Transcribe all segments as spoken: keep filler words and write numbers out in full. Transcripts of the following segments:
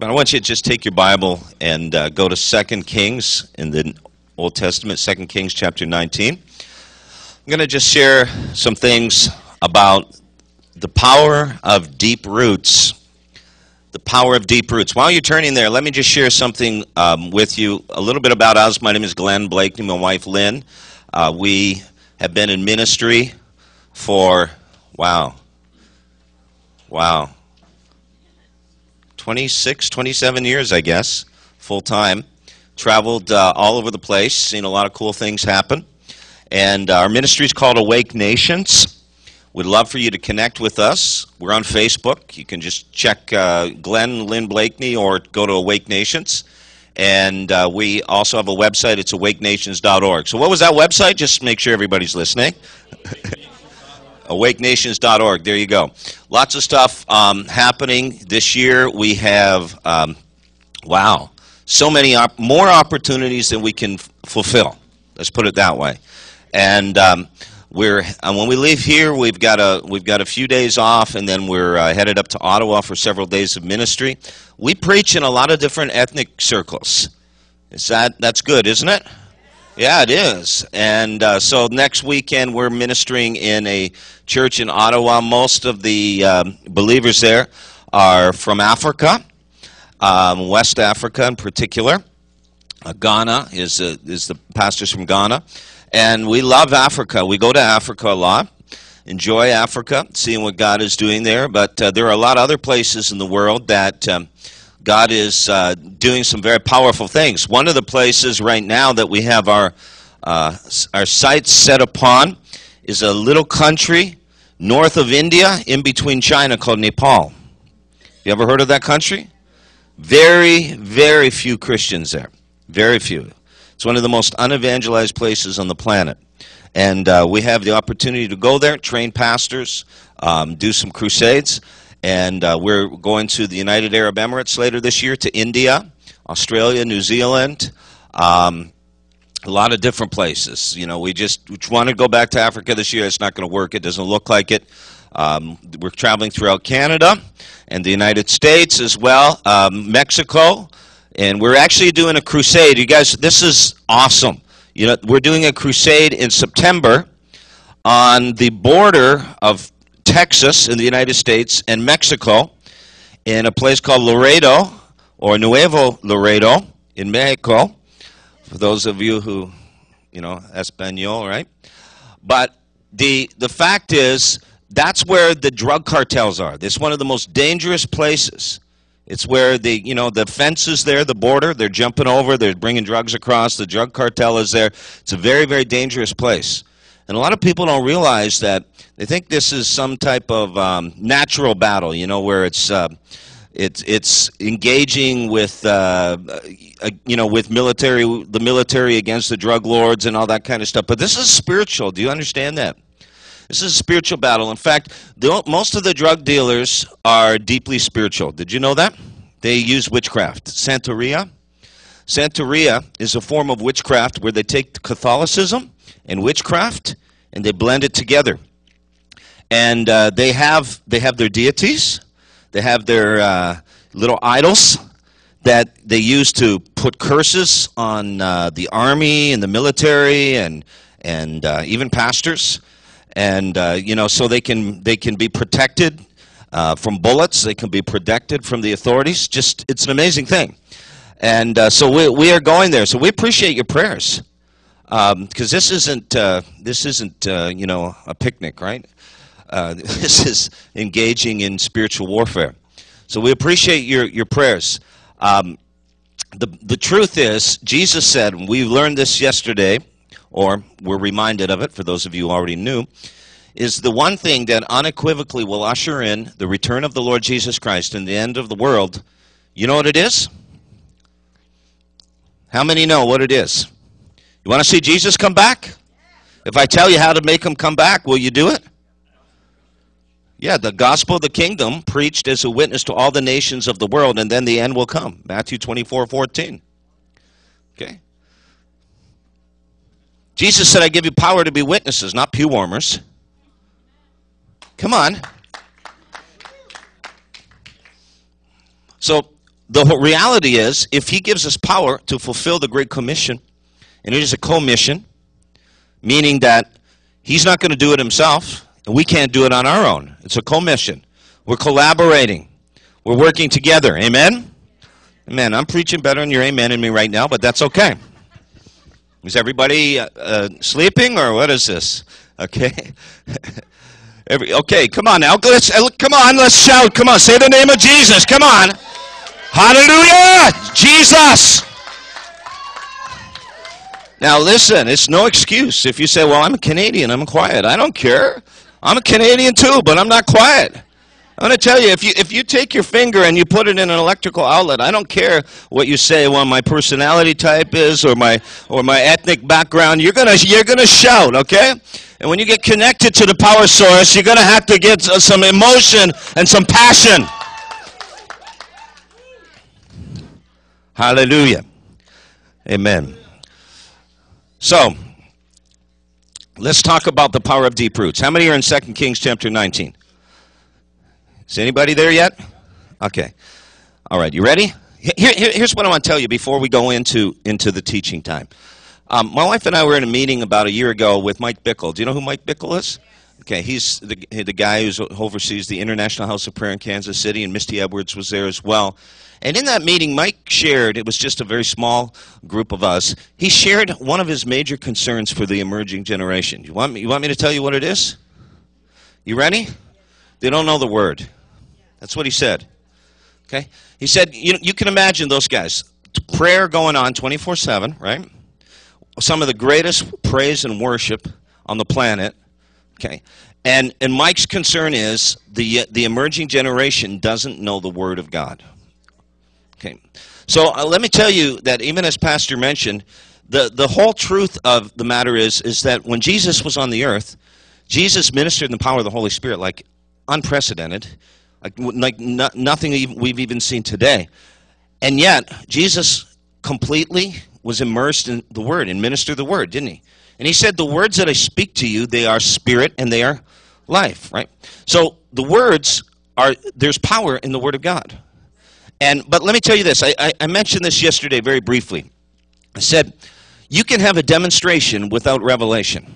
But I want you to just take your Bible and uh, go to Second Kings in the Old Testament, Second Kings chapter nineteen. I'm going to just share some things about the power of deep roots. The power of deep roots. While you're turning there, let me just share something um, with you, a little bit about us. My name is Glenn Bleakney, my wife Lynn. Uh, we have been in ministry for, wow, wow, twenty-six, twenty-seven years, I guess, full time. Traveled uh, all over the place, seen a lot of cool things happen. And our ministry is called Awake Nations. We'd love for you to connect with us. We're on Facebook. You can just check uh, Glenn, Lynn Bleakney, or go to Awake Nations. And uh, we also have a website. It's awake nations dot org. So what was that website? Just make sure everybody's listening. awake nations dot org. There you go. Lots of stuff um, happening this year. We have, um, wow, so many op more opportunities than we can f fulfill. Let's put it that way. And... Um, We're, and when we leave here, we've got a we've got a few days off, and then we're uh, headed up to Ottawa for several days of ministry. We preach in a lot of different ethnic circles. Is that that's good, isn't it? Yeah, it is. And uh, so next weekend we're ministering in a church in Ottawa. Most of the um, believers there are from Africa, um, West Africa in particular. Uh, Ghana is uh, is the pastors from Ghana. And we love Africa. We go to Africa a lot, enjoy Africa, seeing what God is doing there. But uh, there are a lot of other places in the world that um, God is uh, doing some very powerful things. One of the places right now that we have our, uh, our sights set upon is a little country north of India, in between China, called Nepal. You ever heard of that country? Very, very few Christians there. Very few. It's one of the most unevangelized places on the planet. And uh, we have the opportunity to go there, train pastors, um, do some crusades. And uh, we're going to the United Arab Emirates later this year, to India, Australia, New Zealand, um, a lot of different places. You know, we just we want to go back to Africa this year. It's not going to work. It doesn't look like it. Um, we're traveling throughout Canada and the United States as well, um, Mexico. And we're actually doing a crusade. You guys, this is awesome. You know, we're doing a crusade in September on the border of Texas in the United States and Mexico, in a place called Laredo, or Nuevo Laredo in Mexico, for those of you who, you know, Espanol, right? But the, the fact is, that's where the drug cartels are. It's one of the most dangerous places. It's where the, you know, the fence is there, the border, they're jumping over, they're bringing drugs across, the drug cartel is there. It's a very, very dangerous place. And a lot of people don't realize that. They think this is some type of um, natural battle, you know, where it's, uh, it's, it's engaging with, uh, you know, with military, the military against the drug lords and all that kind of stuff. But this is spiritual. Do you understand that? This is a spiritual battle. In fact, the, most of the drug dealers are deeply spiritual. Did you know that? They use witchcraft. Santeria. Santeria is a form of witchcraft where they take Catholicism and witchcraft and they blend it together. And uh, they, have, they have their deities. They have their uh, little idols that they use to put curses on uh, the army and the military and, and uh, even pastors. And, uh, you know, so they can, they can be protected uh, from bullets. They can be protected from the authorities. Just, it's an amazing thing. And uh, so we, we are going there. So we appreciate your prayers. Because um, this isn't, uh, this isn't uh, you know, a picnic, right? Uh, this is engaging in spiritual warfare. So we appreciate your, your prayers. Um, the, the truth is, Jesus said, and we learned this yesterday, or we're reminded of it, for those of you who already knew, is the one thing that unequivocally will usher in the return of the Lord Jesus Christ and the end of the world. You know what it is? How many know what it is? You want to see Jesus come back? If I tell you how to make him come back, will you do it? Yeah, the gospel of the kingdom preached as a witness to all the nations of the world, and then the end will come. Matthew twenty-four fourteen. Okay? Jesus said, I give you power to be witnesses, not pew warmers. Come on. So the reality is, if he gives us power to fulfill the Great Commission, and it is a commission, meaning that he's not going to do it himself, and we can't do it on our own. It's a commission. We're collaborating. We're working together. Amen? Amen. I'm preaching better than your amen in me right now, but that's okay. Is everybody uh, uh, sleeping, or what is this? Okay. Every, okay, come on now. Let's, come on, let's shout. Come on, say the name of Jesus. Come on. Hallelujah! Jesus! Now listen, it's no excuse if you say, well, I'm a Canadian, I'm quiet. I don't care. I'm a Canadian too, but I'm not quiet. I'm going to tell you, if you, if you take your finger and you put it in an electrical outlet, I don't care what you say, what my personality type is or my, or my ethnic background, you're going to, you're going to shout, okay? And when you get connected to the power source, you're going to have to get some emotion and some passion. Hallelujah. Amen. So, let's talk about the power of deep roots. How many are in Second Kings chapter nineteen? Is anybody there yet? Okay. All right, you ready? Here, here, here's what I want to tell you before we go into, into the teaching time. Um, my wife and I were in a meeting about a year ago with Mike Bickle. Do you know who Mike Bickle is? Okay, he's the, the guy who oversees the International House of Prayer in Kansas City, and Misty Edwards was there as well. And in that meeting, Mike shared, it was just a very small group of us, he shared one of his major concerns for the emerging generation. You want me, you want me to tell you what it is? You ready? They don't know the word. That's what he said. Okay? He said, you, you can imagine those guys. Prayer going on twenty-four seven, right? Some of the greatest praise and worship on the planet. Okay? And, and Mike's concern is the, the emerging generation doesn't know the word of God. Okay. So uh, let me tell you that even as Pastor mentioned, the, the whole truth of the matter is, is that when Jesus was on the earth, Jesus ministered in the power of the Holy Spirit like unprecedented, like, like no, nothing we've even seen today. And yet, Jesus completely was immersed in the Word and ministered the Word, didn't he? And he said, the words that I speak to you, they are spirit and they are life, right? So the words are, there's power in the Word of God. And, but let me tell you this. I, I, I mentioned this yesterday very briefly. I said, you can have a demonstration without revelation.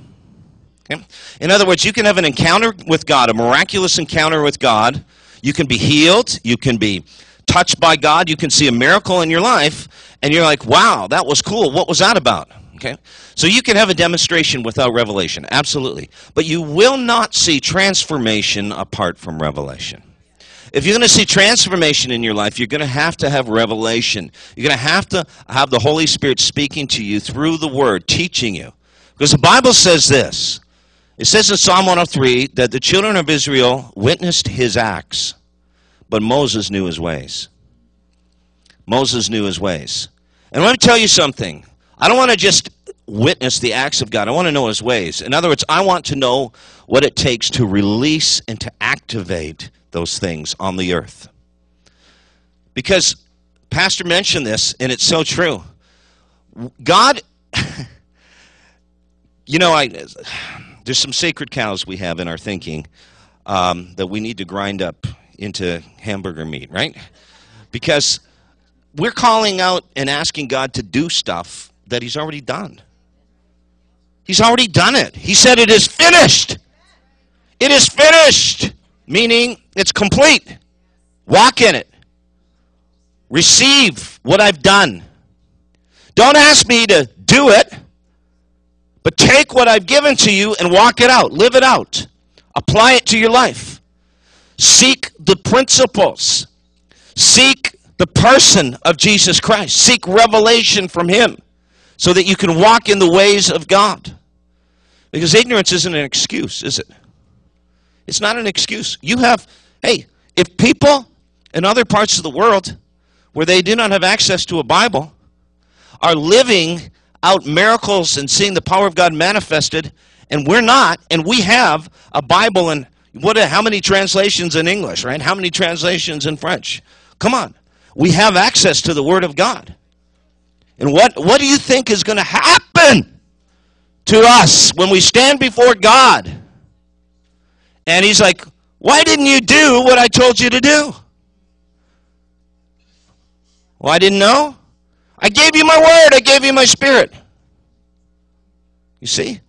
Okay? In other words, you can have an encounter with God, a miraculous encounter with God. You can be healed. You can be touched by God. You can see a miracle in your life. And you're like, wow, that was cool. What was that about? Okay? So you can have a demonstration without revelation. Absolutely. But you will not see transformation apart from revelation. If you're going to see transformation in your life, you're going to have to have revelation. You're going to have to have the Holy Spirit speaking to you through the Word, teaching you. Because the Bible says this. It says in Psalm one oh three that the children of Israel witnessed his acts, but Moses knew his ways. Moses knew his ways. And let me tell you something. I don't want to just witness the acts of God. I want to know his ways. In other words, I want to know what it takes to release and to activate those things on the earth. Because Pastor mentioned this, and it's so true. God, you know, I, there's some sacred cows we have in our thinking um, that we need to grind up into hamburger meat, right? Because we're calling out and asking God to do stuff that he's already done. He's already done it. He said it is finished. It is finished. Meaning, it's complete. Walk in it. Receive what I've done. Don't ask me to do it, but take what I've given to you and walk it out. Live it out. Apply it to your life. Seek the principles. Seek the person of Jesus Christ. Seek revelation from him so that you can walk in the ways of God. Because ignorance isn't an excuse, is it? It's not an excuse. You have, hey, if people in other parts of the world where they do not have access to a Bible are living out miracles and seeing the power of God manifested, and we're not, and we have a Bible and what? How many translations in English, right? How many translations in French? Come on. We have access to the Word of God. And what, what do you think is going to happen to us when we stand before God? And he's like, why didn't you do what I told you to do? Well, I didn't know. I gave you my word. I gave you my spirit. You see?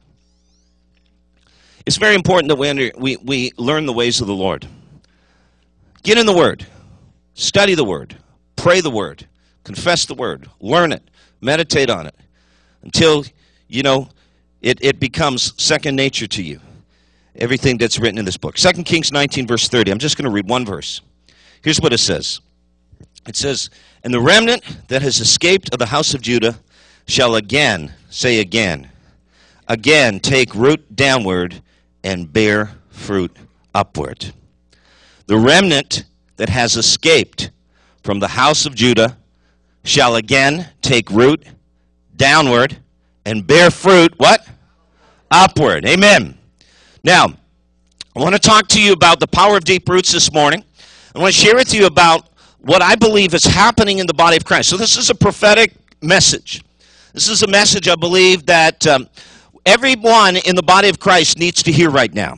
It's very important that we, under, we, we learn the ways of the Lord. Get in the word. Study the word. Pray the word. Confess the word. Learn it. Meditate on it. Until, you know, it, it becomes second nature to you. Everything that's written in this book. Second Kings nineteen, verse thirty. I'm just going to read one verse. Here's what it says. It says, "And the remnant that has escaped of the house of Judah shall again," say again, "again take root downward and bear fruit upward." The remnant that has escaped from the house of Judah shall again take root downward and bear fruit, what? Upward. Amen. Now, I want to talk to you about the power of deep roots this morning. I want to share with you about what I believe is happening in the body of Christ. So this is a prophetic message. This is a message I believe that um, everyone in the body of Christ needs to hear right now,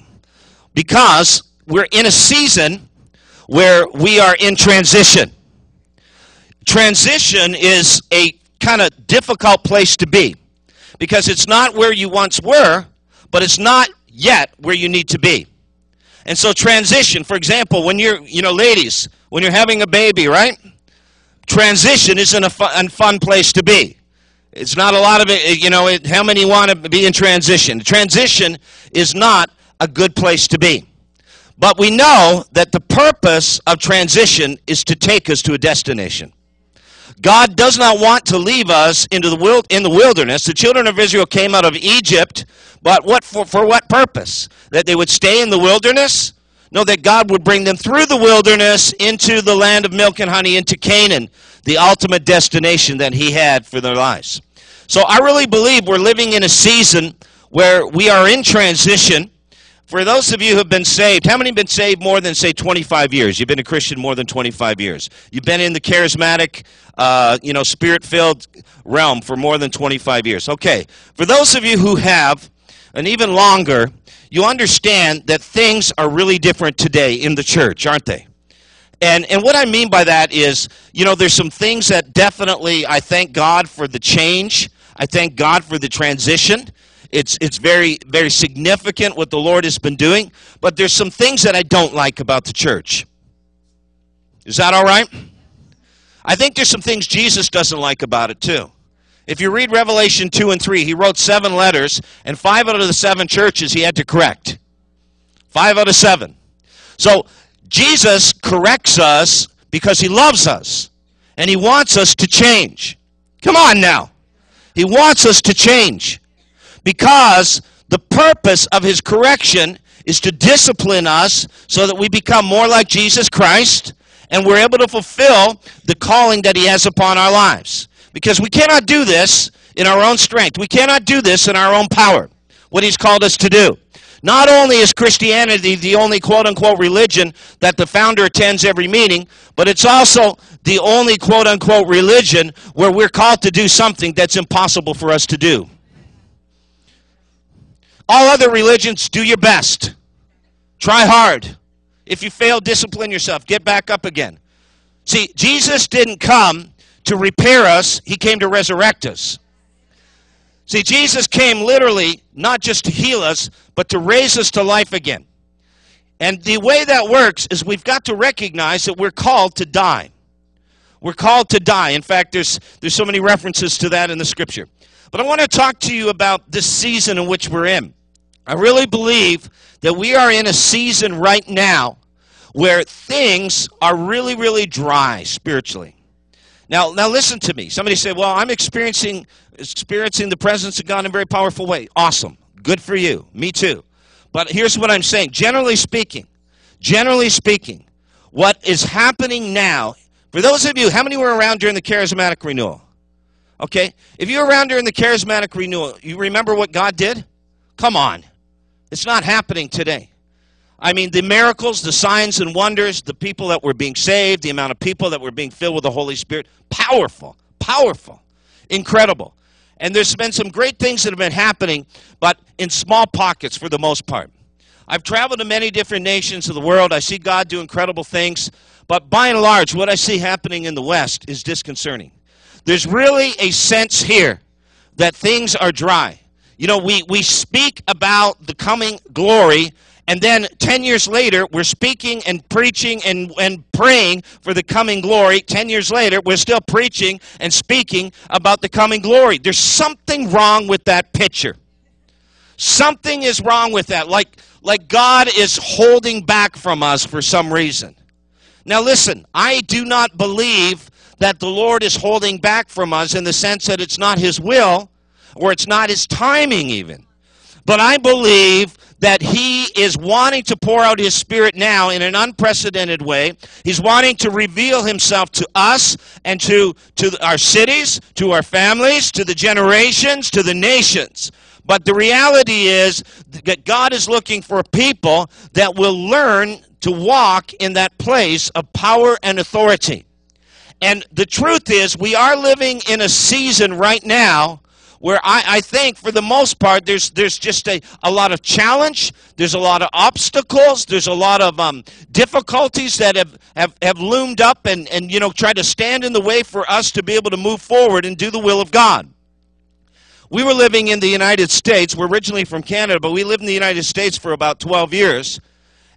because we're in a season where we are in transition. Transition is a kind of difficult place to be, because it's not where you once were, but it's not yet where you need to be. And so transition, for example, when you're, you know, ladies, when you're having a baby, right? Transition isn't a fun, fun place to be. It's not a lot of it, you know, it, how many want to be in transition? Transition is not a good place to be. But we know that the purpose of transition is to take us to a destination. God does not want to leave us into the wild, in the wilderness. The children of Israel came out of Egypt, but what for, for what purpose? That they would stay in the wilderness? No, that God would bring them through the wilderness into the land of milk and honey, into Canaan, the ultimate destination that he had for their lives. So I really believe we're living in a season where we are in transition. For those of you who have been saved, how many have been saved more than, say, twenty-five years? You've been a Christian more than twenty-five years. You've been in the charismatic, uh, you know, spirit-filled realm for more than twenty-five years. Okay, for those of you who have, and even longer, you understand that things are really different today in the church, aren't they? And, and what I mean by that is, you know, there's some things that definitely, I thank God for the change. I thank God for the transition. It's, it's very, very significant what the Lord has been doing. But there's some things that I don't like about the church. Is that all right? I think there's some things Jesus doesn't like about it too. If you read Revelation two and three, he wrote seven letters, and five out of the seven churches he had to correct. Five out of seven. So Jesus corrects us because he loves us, and he wants us to change. Come on now. He wants us to change, because the purpose of his correction is to discipline us so that we become more like Jesus Christ, and we're able to fulfill the calling that he has upon our lives. Because we cannot do this in our own strength. We cannot do this in our own power, what he's called us to do. Not only is Christianity the only quote-unquote religion that the founder attends every meeting, but it's also the only quote-unquote religion where we're called to do something that's impossible for us to do. All other religions, do your best. Try hard. If you fail, discipline yourself. Get back up again. See, Jesus didn't come to repair us, he came to resurrect us. See, Jesus came literally not just to heal us, but to raise us to life again. And the way that works is we've got to recognize that we're called to die. We're called to die. In fact, there's, there's so many references to that in the scripture. But I want to talk to you about this season in which we're in. I really believe that we are in a season right now where things are really, really dry spiritually. Now, now listen to me. Somebody said, well, I'm experiencing, experiencing the presence of God in a very powerful way. Awesome. Good for you. Me too. But here's what I'm saying. Generally speaking, generally speaking, what is happening now, for those of you, how many were around during the charismatic renewal? Okay? If you're around during the charismatic renewal, you remember what God did? Come on. It's not happening today. I mean, the miracles, the signs and wonders, the people that were being saved, the amount of people that were being filled with the Holy Spirit, powerful, powerful, incredible. And there's been some great things that have been happening, but in small pockets for the most part. I've traveled to many different nations of the world. I see God do incredible things. But by and large, what I see happening in the West is disconcerting. There's really a sense here that things are dry. You know, we, we speak about the coming glory, and then ten years later, we're speaking and preaching and, and praying for the coming glory. ten years later, we're still preaching and speaking about the coming glory. There's something wrong with that picture. Something is wrong with that, like, like God is holding back from us for some reason. Now listen, I do not believe that the Lord is holding back from us in the sense that it's not His will, or it's not His timing even. But I believe that He is wanting to pour out His Spirit now in an unprecedented way. He's wanting to reveal Himself to us and to, to our cities, to our families, to the generations, to the nations. But the reality is that God is looking for people that will learn to walk in that place of power and authority. And the truth is, we are living in a season right now where I, I think, for the most part, there's there's just a, a lot of challenge, there's a lot of obstacles, there's a lot of um, difficulties that have, have, have loomed up and, and, you know, try to stand in the way for us to be able to move forward and do the will of God. We were living in the United States. We're originally from Canada, but we lived in the United States for about twelve years.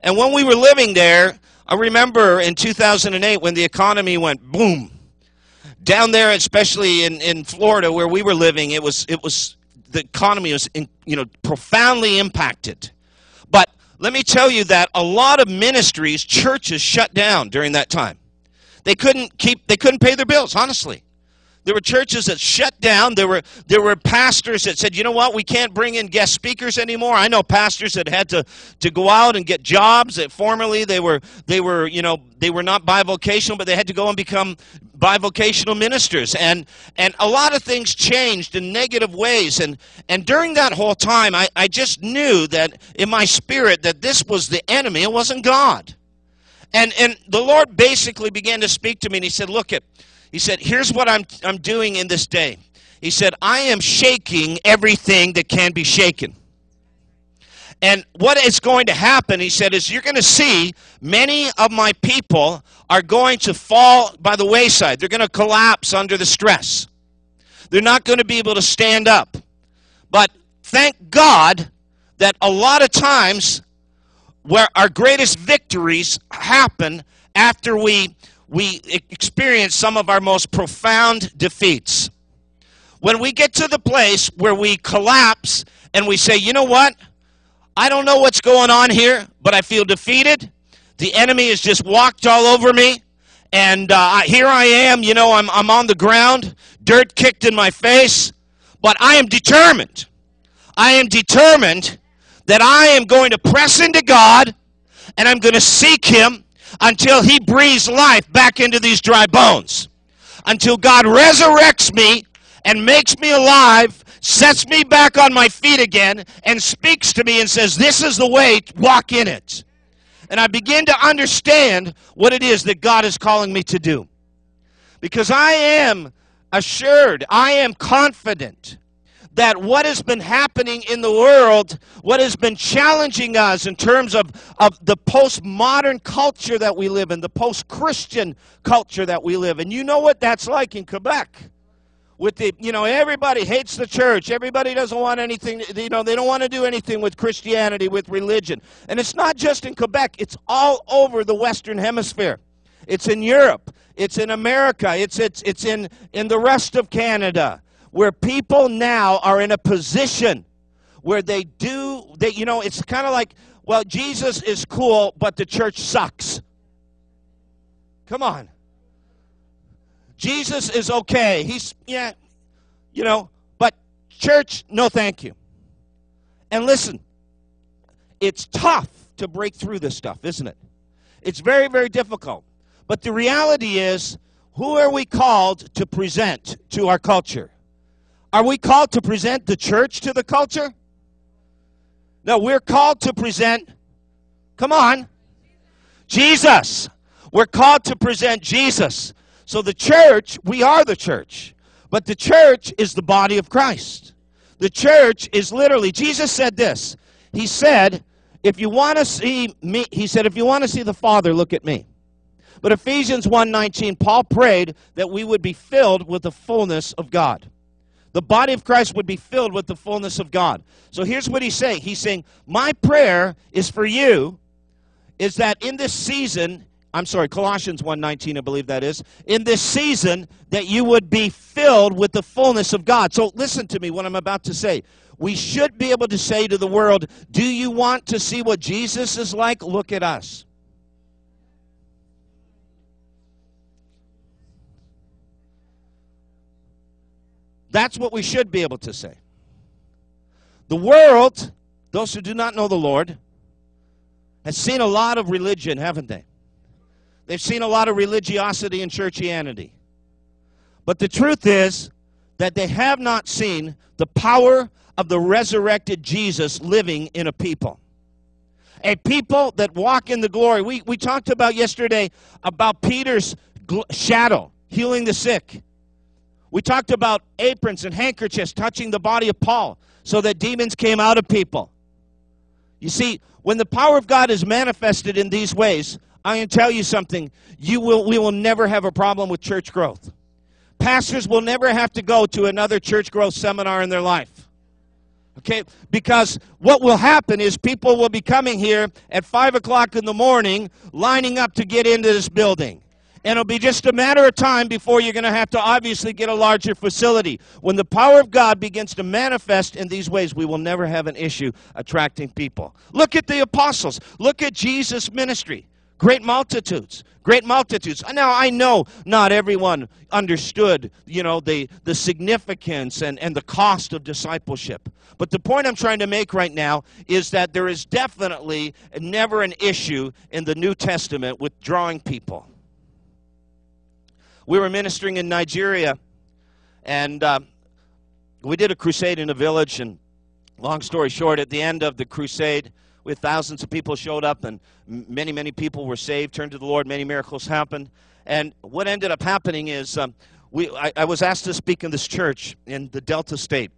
And when we were living there, I remember in two thousand eight when the economy went boom. Down there, especially in, in Florida where we were living, it was, it was the economy was in, you know, profoundly impacted. But let me tell you that a lot of ministries, churches shut down during that time. They couldn't keep, they couldn't pay their bills, honestly. There were churches that shut down. There were, there were pastors that said, you know what, we can't bring in guest speakers anymore. I know pastors that had to, to go out and get jobs that formerly they were, they were, you know, they were not bivocational, but they had to go and become bivocational ministers. And, and a lot of things changed in negative ways. And, and during that whole time, I, I just knew that in my spirit that this was the enemy. It wasn't God. And, and the Lord basically began to speak to me, and He said, look it. He said, here's what I'm, I'm doing in this day. He said, I am shaking everything that can be shaken. And what is going to happen, He said, is you're going to see many of my people are going to fall by the wayside. They're going to collapse under the stress. They're not going to be able to stand up. But thank God that a lot of times where our greatest victories happen after we We experience some of our most profound defeats. When we get to the place where we collapse and we say, you know what? I don't know what's going on here, but I feel defeated. The enemy has just walked all over me. And uh, here I am, you know, I'm, I'm on the ground, dirt kicked in my face. But I am determined. I am determined that I am going to press into God and I'm going to seek Him until He breathes life back into these dry bones. Until God resurrects me and makes me alive, sets me back on my feet again, and speaks to me and says, this is the way, walk in it. And I begin to understand what it is that God is calling me to do. Because I am assured, I am confident that what has been happening in the world, what has been challenging us in terms of, of the postmodern culture that we live in, the post-Christian culture that we live in. You know what that's like in Quebec. With the, you know, everybody hates the church. Everybody doesn't want anything, you know, they don't want to do anything with Christianity, with religion. And it's not just in Quebec. It's all over the Western Hemisphere. It's in Europe. It's in America. It's, it's, it's in, in the rest of Canada. Where people now are in a position where they do, they, you know, it's kind of like, well, Jesus is cool, but the church sucks. Come on. Jesus is okay. He's, yeah, you know, but church, no thank you. And listen, it's tough to break through this stuff, isn't it? It's very, very difficult. But the reality is, who are we called to present to our culture? Are we called to present the church to the culture? No, we're called to present, come on, Jesus. We're called to present Jesus. So the church, we are the church. But the church is the body of Christ. The church is literally, Jesus said this. He said, If you want to see me, he said, if you want to see the Father, look at me. But Ephesians one nineteen, Paul prayed that we would be filled with the fullness of God. The body of Christ would be filled with the fullness of God. So here's what he's saying. He's saying, my prayer is for you, is that in this season, I'm sorry, Colossians one nineteen, I believe that is, in this season that you would be filled with the fullness of God. So listen to me what I'm about to say. We should be able to say to the world, do you want to see what Jesus is like? Look at us. That's what we should be able to say. The world, those who do not know the Lord, has seen a lot of religion, haven't they? They've seen a lot of religiosity and churchianity. But the truth is that they have not seen the power of the resurrected Jesus living in a people. A people that walk in the glory. We, we talked about yesterday about Peter's shadow, healing the sick. We talked about aprons and handkerchiefs touching the body of Paul so that demons came out of people. You see, when the power of God is manifested in these ways, I can tell you something, you will, we will never have a problem with church growth. Pastors will never have to go to another church growth seminar in their life. Okay? Because what will happen is people will be coming here at five o'clock in the morning, lining up to get into this building. And it'll be just a matter of time before you're going to have to obviously get a larger facility. When the power of God begins to manifest in these ways, we will never have an issue attracting people. Look at the apostles. Look at Jesus' ministry. Great multitudes. Great multitudes. Now, I know not everyone understood, you know, the, the significance and, and the cost of discipleship. But the point I'm trying to make right now is that there is definitely never an issue in the New Testament with drawing people. We were ministering in Nigeria, and uh, we did a crusade in a village, and long story short, at the end of the crusade, we had thousands of people showed up, and many, many people were saved, turned to the Lord, many miracles happened. And what ended up happening is um, we, I, I was asked to speak in this church in the Delta State,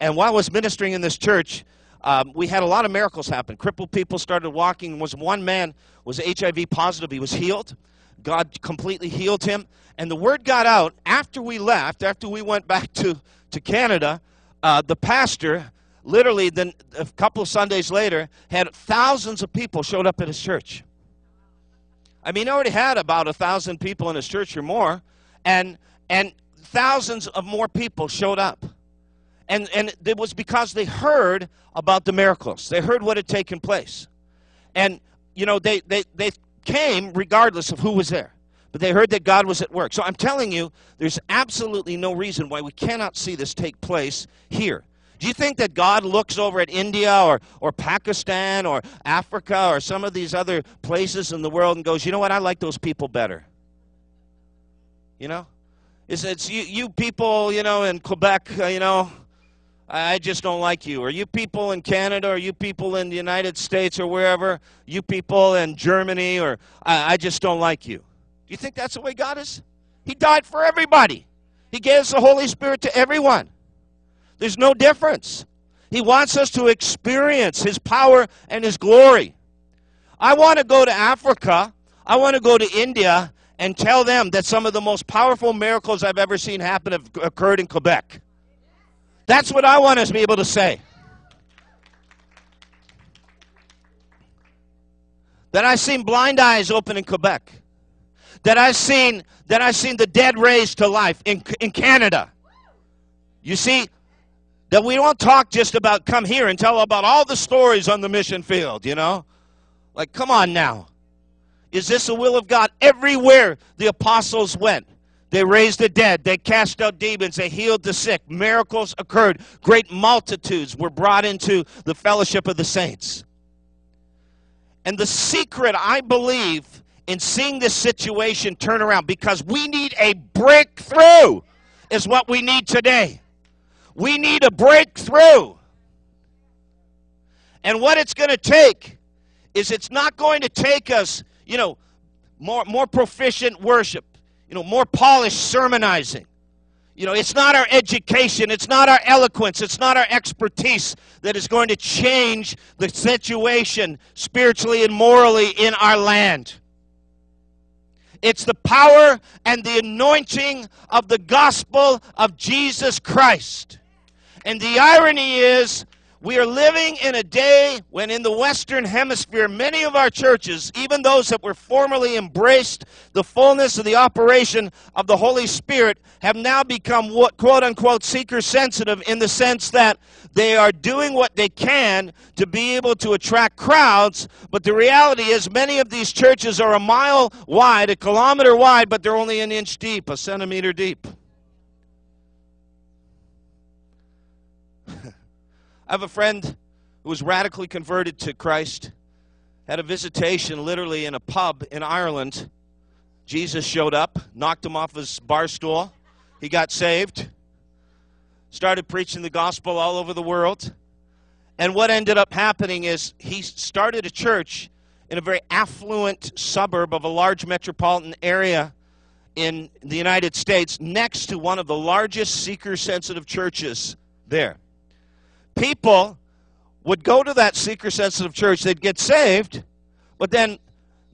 and while I was ministering in this church, Um, we had a lot of miracles happen. Crippled people started walking. Was one man was H I V positive. He was healed. God completely healed him. And the word got out after we left, after we went back to, to Canada, uh, the pastor, literally then a couple of Sundays later, had thousands of people showed up at his church. I mean, he already had about one thousand people in his church or more, and, and thousands of more people showed up. And, and it was because they heard about the miracles. They heard what had taken place. And, you know, they, they, they came regardless of who was there. But they heard that God was at work. So I'm telling you, there's absolutely no reason why we cannot see this take place here. Do you think that God looks over at India or, or Pakistan or Africa or some of these other places in the world and goes, you know what, I like those people better? You know? It's, it's you, you people, you know, in Quebec, you know, I just don't like you. Or you people in Canada, or you people in the United States, or wherever, you people in Germany, or I, I just don't like you. Do you think that's the way God is? He died for everybody. He gave the Holy Spirit to everyone. There's no difference. He wants us to experience His power and His glory. I want to go to Africa. I want to go to India and tell them that some of the most powerful miracles I've ever seen happen have occurred in Quebec. That's what I want us to be able to say. That I've seen blind eyes open in Quebec. That I've seen, that I've seen the dead raised to life in, in Canada. You see, that we don't talk just about come here and tell about all the stories on the mission field, you know. Like, come on now. Is this the will of God? Everywhere the apostles went. They raised the dead. They cast out demons. They healed the sick. Miracles occurred. Great multitudes were brought into the fellowship of the saints. And the secret, I believe, in seeing this situation turn around, because we need a breakthrough, is what we need today. We need a breakthrough. And what it's going to take is it's not going to take us, you know, more, more proficient worship. You know, more polished sermonizing. You know, it's not our education, it's not our eloquence, it's not our expertise that is going to change the situation spiritually and morally in our land. It's the power and the anointing of the gospel of Jesus Christ. And the irony is, we are living in a day when in the Western Hemisphere, many of our churches, even those that were formerly embraced the fullness of the operation of the Holy Spirit, have now become what, quote-unquote, seeker-sensitive in the sense that they are doing what they can to be able to attract crowds, but the reality is many of these churches are a mile wide, a kilometer wide, but they're only an inch deep, a centimeter deep. I have a friend who was radically converted to Christ, had a visitation literally in a pub in Ireland. Jesus showed up, knocked him off his bar stool. He got saved, started preaching the gospel all over the world. And what ended up happening is he started a church in a very affluent suburb of a large metropolitan area in the United States next to one of the largest seeker-sensitive churches there. People would go to that seeker-sensitive church. They'd get saved, but then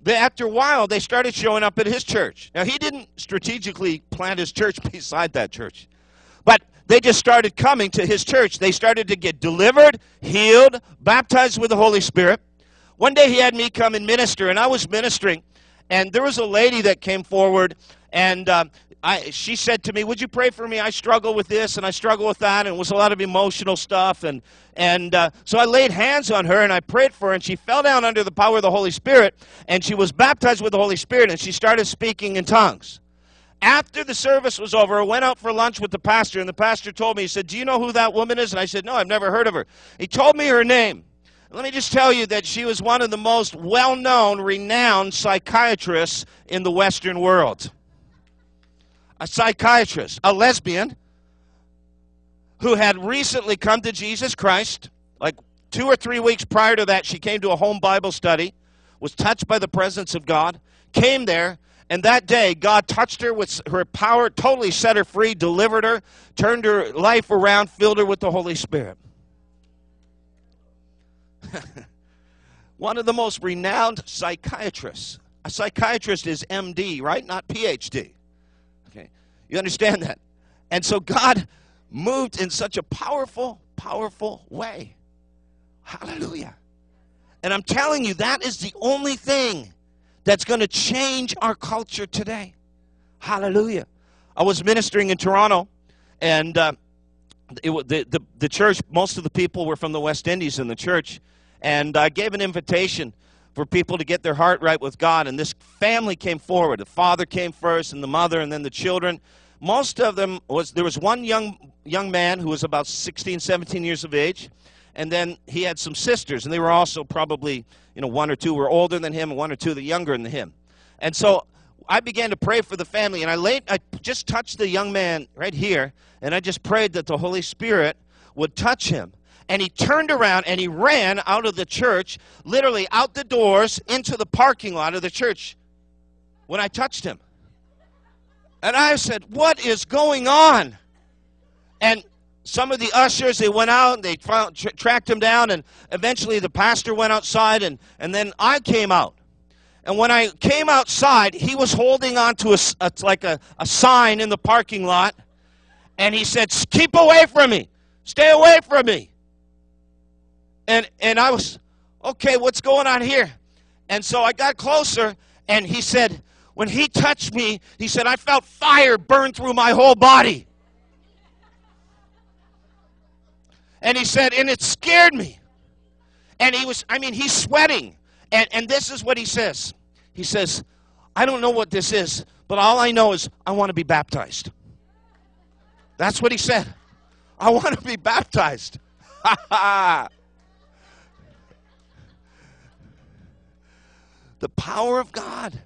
they, after a while, they started showing up at his church. Now, he didn't strategically plant his church beside that church, but they just started coming to his church. They started to get delivered, healed, baptized with the Holy Spirit. One day, he had me come and minister, and I was ministering, and there was a lady that came forward, and um, I, she said to me, would you pray for me? I struggle with this and I struggle with that. And it was a lot of emotional stuff. And, and uh, so I laid hands on her and I prayed for her. And she fell down under the power of the Holy Spirit. And she was baptized with the Holy Spirit. And she started speaking in tongues. After the service was over, I went out for lunch with the pastor. And the pastor told me, he said, do you know who that woman is? And I said, no, I've never heard of her. He told me her name. Let me just tell you that she was one of the most well-known, renowned psychiatrists in the Western world. A psychiatrist, a lesbian, who had recently come to Jesus Christ. Like two or three weeks prior to that, she came to a home Bible study, was touched by the presence of God, came there, and that day God touched her with her power, totally set her free, delivered her, turned her life around, filled her with the Holy Spirit. One of the most renowned psychiatrists. A psychiatrist is M D, right? Not P H D. You understand that? And so God moved in such a powerful, powerful way. Hallelujah. And I'm telling you, that is the only thing that's going to change our culture today. Hallelujah. I was ministering in Toronto, and uh, it, the, the, the church, most of the people were from the West Indies in the church, and I gave an invitation for people to get their heart right with God. And this family came forward. The father came first, and the mother, and then the children. Most of them was, there was one young young man who was about sixteen, seventeen years of age, and then he had some sisters, and they were also probably, you know, one or two were older than him, and one or two that younger than him. And so I began to pray for the family, and I laid, I just touched the young man right here, and I just prayed that the Holy Spirit would touch him. And he turned around and he ran out of the church, literally out the doors into the parking lot of the church when I touched him. And I said, what is going on? And some of the ushers, they went out and they found, tra- tracked him down. And eventually the pastor went outside, and, and then I came out. And when I came outside, he was holding on to a, a, like a, a sign in the parking lot. And he said, keep away from me. Stay away from me. And and I was, okay, what's going on here? And so I got closer, and he said, when he touched me, he said, I felt fire burn through my whole body. And he said, and it scared me. And he was, I mean, he's sweating. And, and this is what he says. He says, I don't know what this is, but all I know is I want to be baptized. That's what he said. I want to be baptized. Ha ha. The power of God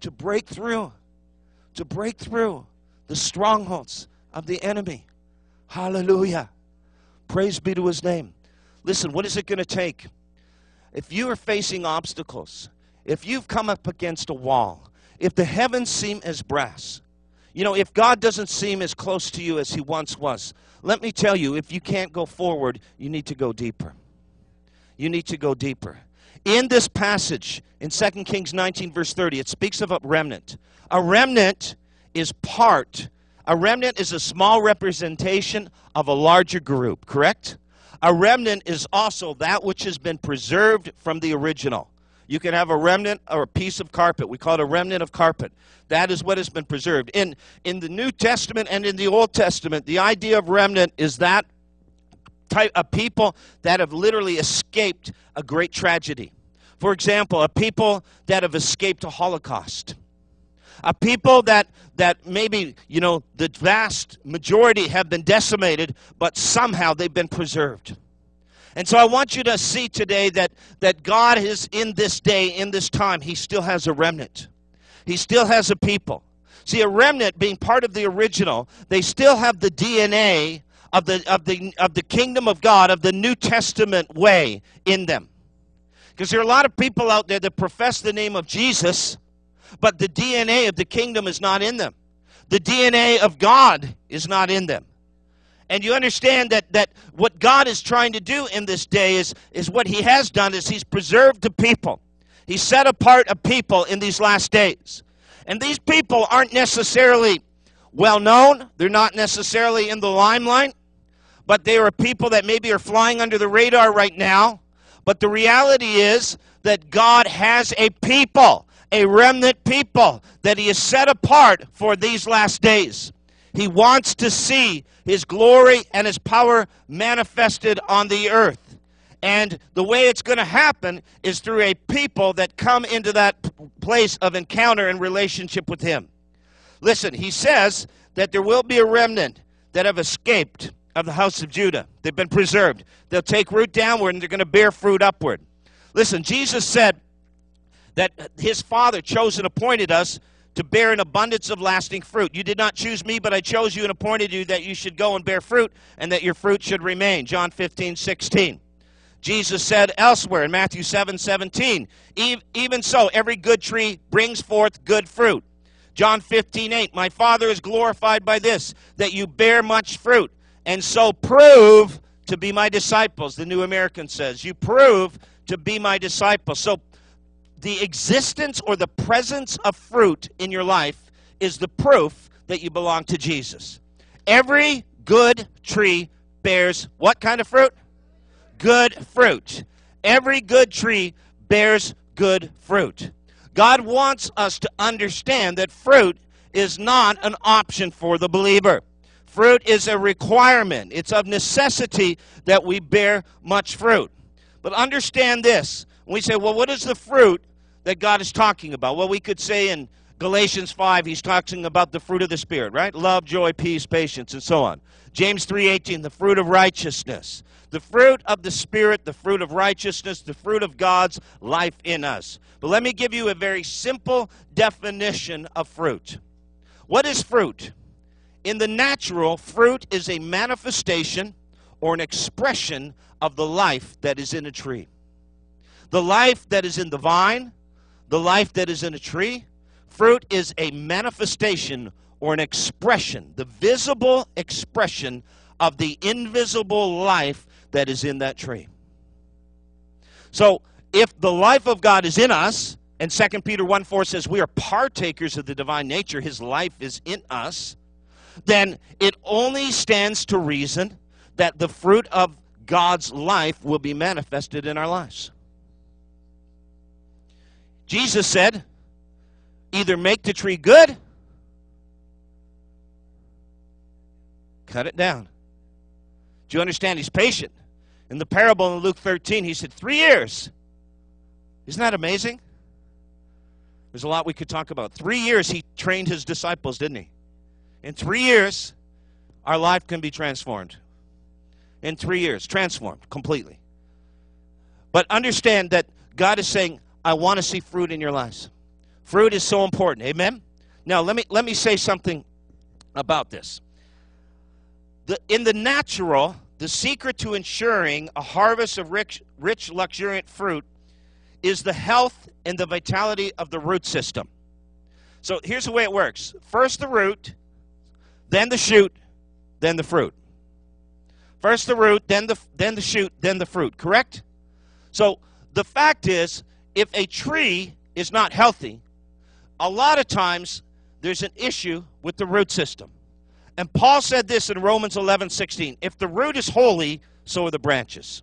to break through, to break through the strongholds of the enemy. Hallelujah. Praise be to his name. Listen, what is it going to take? If you are facing obstacles, if you've come up against a wall, if the heavens seem as brass, You know, if God doesn't seem as close to you as he once was, let me tell you, if you can't go forward, you need to go deeper. You need to go deeper. In this passage, in Second Kings nineteen, verse thirty, it speaks of a remnant. A remnant is part. A remnant is a small representation of a larger group, correct? A remnant is also that which has been preserved from the original. You can have a remnant or a piece of carpet. We call it a remnant of carpet. That is what has been preserved. In, in the New Testament and in the Old Testament, the idea of remnant is that type of people that have literally escaped a great tragedy. For example, a people that have escaped a Holocaust. A people that, that maybe, you know, the vast majority have been decimated, but somehow they've been preserved. And so I want you to see today that, that God is in this day, in this time, he still has a remnant. He still has a people. See, a remnant being part of the original, they still have the D N A of the, of the, of the kingdom of God, of the New Testament way in them. Because there are a lot of people out there that profess the name of Jesus, but the D N A of the kingdom is not in them. The D N A of God is not in them. And you understand that, that what God is trying to do in this day is, is what he has done is he's preserved the people. He set apart a people in these last days. And these people aren't necessarily well known. They're not necessarily in the limelight. But they are people that maybe are flying under the radar right now. But the reality is that God has a people, a remnant people, that he has set apart for these last days. He wants to see his glory and his power manifested on the earth. And the way it's going to happen is through a people that come into that place of encounter and relationship with him. Listen, he says that there will be a remnant that have escaped of the house of Judah. They've been preserved. They'll take root downward and they're going to bear fruit upward. Listen, Jesus said that his Father chose and appointed us to bear an abundance of lasting fruit. You did not choose me, but I chose you and appointed you that you should go and bear fruit and that your fruit should remain. John fifteen, sixteen. Jesus said elsewhere in Matthew seven, seventeen, even so, every good tree brings forth good fruit. John fifteen, eight, my Father is glorified by this, that you bear much fruit, and so prove to be my disciples. The New American says, you prove to be my disciples. So the existence or the presence of fruit in your life is the proof that you belong to Jesus. Every good tree bears what kind of fruit? Good fruit. Every good tree bears good fruit. God wants us to understand that fruit is not an option for the believer. Fruit is a requirement. It's of necessity that we bear much fruit. But understand this. We say, well, what is the fruit that God is talking about? Well, we could say in Galatians five, he's talking about the fruit of the Spirit, right? Love, joy, peace, patience, and so on. James three, eighteen, the fruit of righteousness. The fruit of the Spirit, the fruit of righteousness, the fruit of God's life in us. But let me give you a very simple definition of fruit. What is fruit? In the natural, fruit is a manifestation or an expression of the life that is in a tree. The life that is in the vine, the life that is in a tree. Fruit is a manifestation or an expression, the visible expression of the invisible life that is in that tree. So if the life of God is in us, and Second Peter one, four says we are partakers of the divine nature, his life is in us, then it only stands to reason that the fruit of God's life will be manifested in our lives. Jesus said, either make the tree good, cut it down. Do you understand? He's patient. In the parable in Luke thirteen, he said, three years. Isn't that amazing? There's a lot we could talk about. Three years he trained his disciples, didn't he? In three years, our life can be transformed. In three years, transformed completely. But understand that God is saying, I want to see fruit in your lives. Fruit is so important. Amen? Now, let me, let me say something about this. The, in the natural, the secret to ensuring a harvest of rich, rich, luxuriant fruit is the health and the vitality of the root system. So here's the way it works. First, the root then the shoot, then the fruit. First the root, then the, then the shoot, then the fruit, correct? So the fact is, if a tree is not healthy, a lot of times there's an issue with the root system. And Paul said this in Romans eleven sixteen, if the root is holy, so are the branches.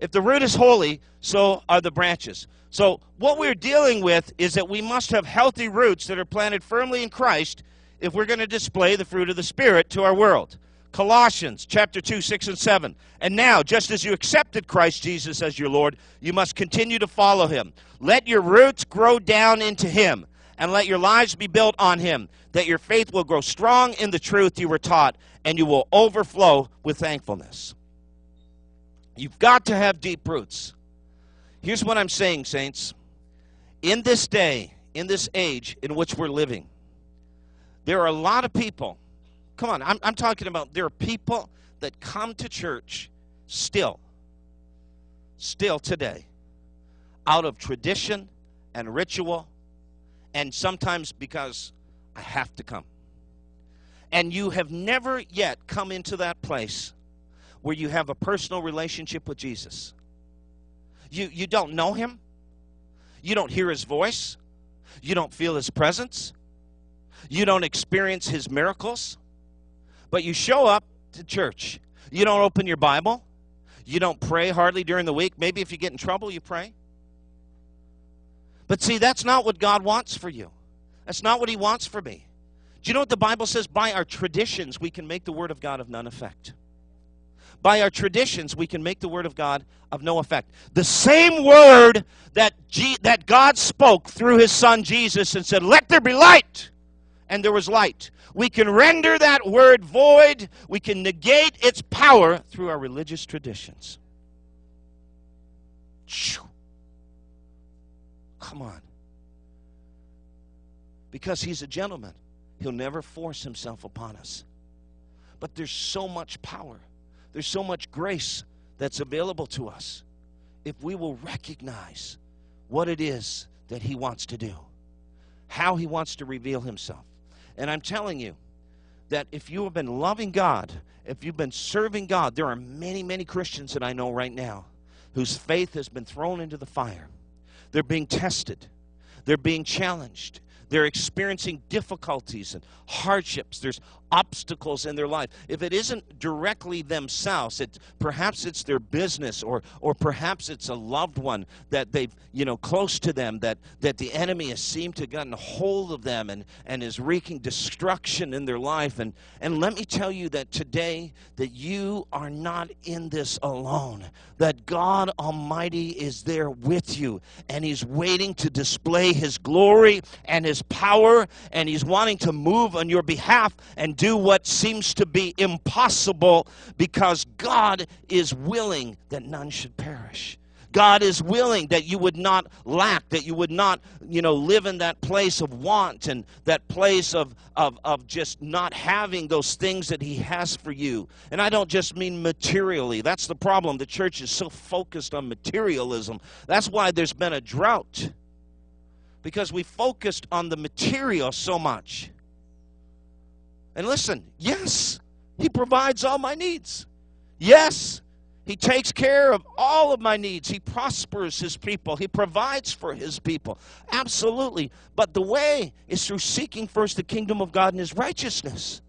If the root is holy, so are the branches. So what we're dealing with is that we must have healthy roots that are planted firmly in Christ if we're going to display the fruit of the Spirit to our world. Colossians chapter two, six and seven. And now, just as you accepted Christ Jesus as your Lord, you must continue to follow him. Let your roots grow down into him, and let your lives be built on him, that your faith will grow strong in the truth you were taught, and you will overflow with thankfulness. You've got to have deep roots. Here's what I'm saying, saints. In this day, in this age in which we're living, there are a lot of people. Come on, I'm, I'm talking about there are people that come to church still, still today, out of tradition and ritual, and sometimes because I have to come. And you have never yet come into that place where you have a personal relationship with Jesus. You, you don't know him. You don't hear his voice. You don't feel his presence. You don't experience his miracles. But you show up to church. You don't open your Bible. You don't pray hardly during the week. Maybe if you get in trouble, you pray. But see, that's not what God wants for you. That's not what he wants for me. Do you know what the Bible says? By our traditions, we can make the Word of God of none effect. By our traditions, we can make the Word of God of no effect. The same Word that, G- that God spoke through his Son Jesus and said, "Let there be light," and there was light. We can render that word void. We can negate its power through our religious traditions. Come on. Because he's a gentleman. He'll never force himself upon us. But there's so much power. There's so much grace that's available to us if we will recognize what it is that he wants to do, how he wants to reveal himself. And I'm telling you that if you have been loving God, if you've been serving God, there are many, many Christians that I know right now whose faith has been thrown into the fire. They're being tested. They're being challenged. They're experiencing difficulties and hardships. There's obstacles in their life. If it isn't directly themselves, it, perhaps it's their business, or or perhaps it's a loved one that they've, you know, close to them, that, that the enemy has seemed to have gotten a hold of them and, and is wreaking destruction in their life. And, and let me tell you that today that you are not in this alone, that God Almighty is there with you, and he's waiting to display his glory and his power, and he's wanting to move on your behalf and do what seems to be impossible, because God is willing that none should perish. God is willing that you would not lack, that you would not, you know, live in that place of want and that place of, of, of just not having those things that he has for you. And I don't just mean materially. That's the problem. The church is so focused on materialism. That's why there's been a drought, because we focused on the material so much. And listen, yes, he provides all my needs. Yes, he takes care of all of my needs. He prospers his people. He provides for his people. Absolutely. But the way is through seeking first the kingdom of God and his righteousness.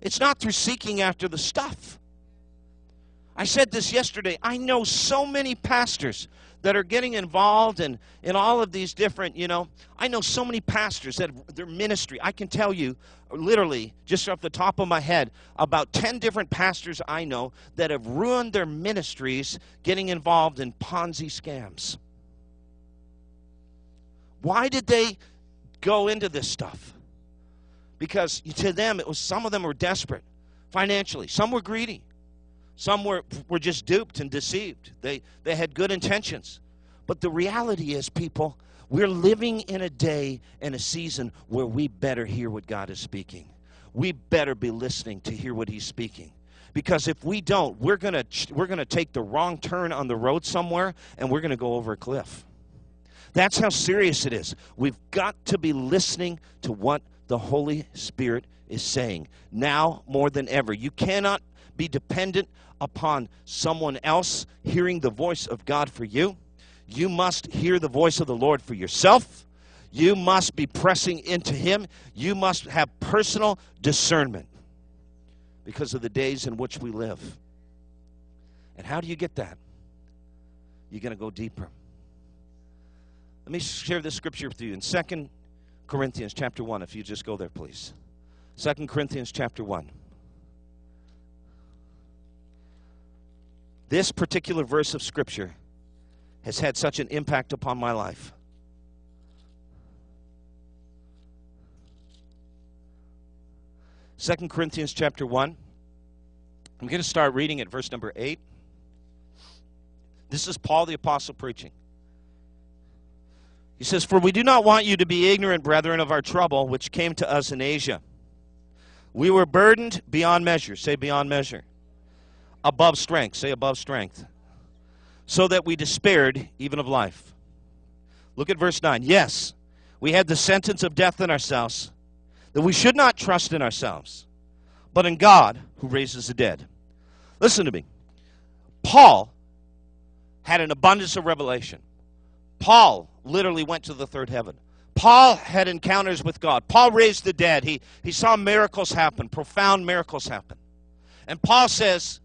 It's not through seeking after the stuff. I said this yesterday. I know so many pastors that are getting involved in, in all of these different, you know, I know so many pastors that their ministry, I can tell you literally just off the top of my head about ten different pastors I know that have ruined their ministries getting involved in Ponzi scams. Why did they go into this stuff? Because to them, it was, some of them were desperate financially. Some were greedy. Some were, were just duped and deceived. They, they had good intentions. But the reality is, people, we're living in a day and a season where we better hear what God is speaking. We better be listening to hear what he's speaking. Because if we don't, we're gonna, we're gonna take the wrong turn on the road somewhere, and we're going to go over a cliff. That's how serious it is. We've got to be listening to what the Holy Spirit is saying now more than ever. You cannot be dependent upon someone else hearing the voice of God for you. You must hear the voice of the Lord for yourself. You must be pressing into Him. You must have personal discernment because of the days in which we live. And how do you get that? You're going to go deeper. Let me share this scripture with you in Second Corinthians chapter one. If you just go there, please. Second Corinthians chapter one. This particular verse of scripture has had such an impact upon my life. Second Corinthians chapter one. I'm going to start reading at verse number eight. This is Paul the Apostle preaching. He says, "For we do not want you to be ignorant, brethren, of our trouble, which came to us in Asia. We were burdened beyond measure." Say beyond measure. Above strength. Say above strength. "So that we despaired even of life." Look at verse nine. "Yes, we had the sentence of death in ourselves, that we should not trust in ourselves, but in God who raises the dead." Listen to me. Paul had an abundance of revelation. Paul literally went to the third heaven. Paul had encounters with God. Paul raised the dead. He, he saw miracles happen, profound miracles happen. And Paul says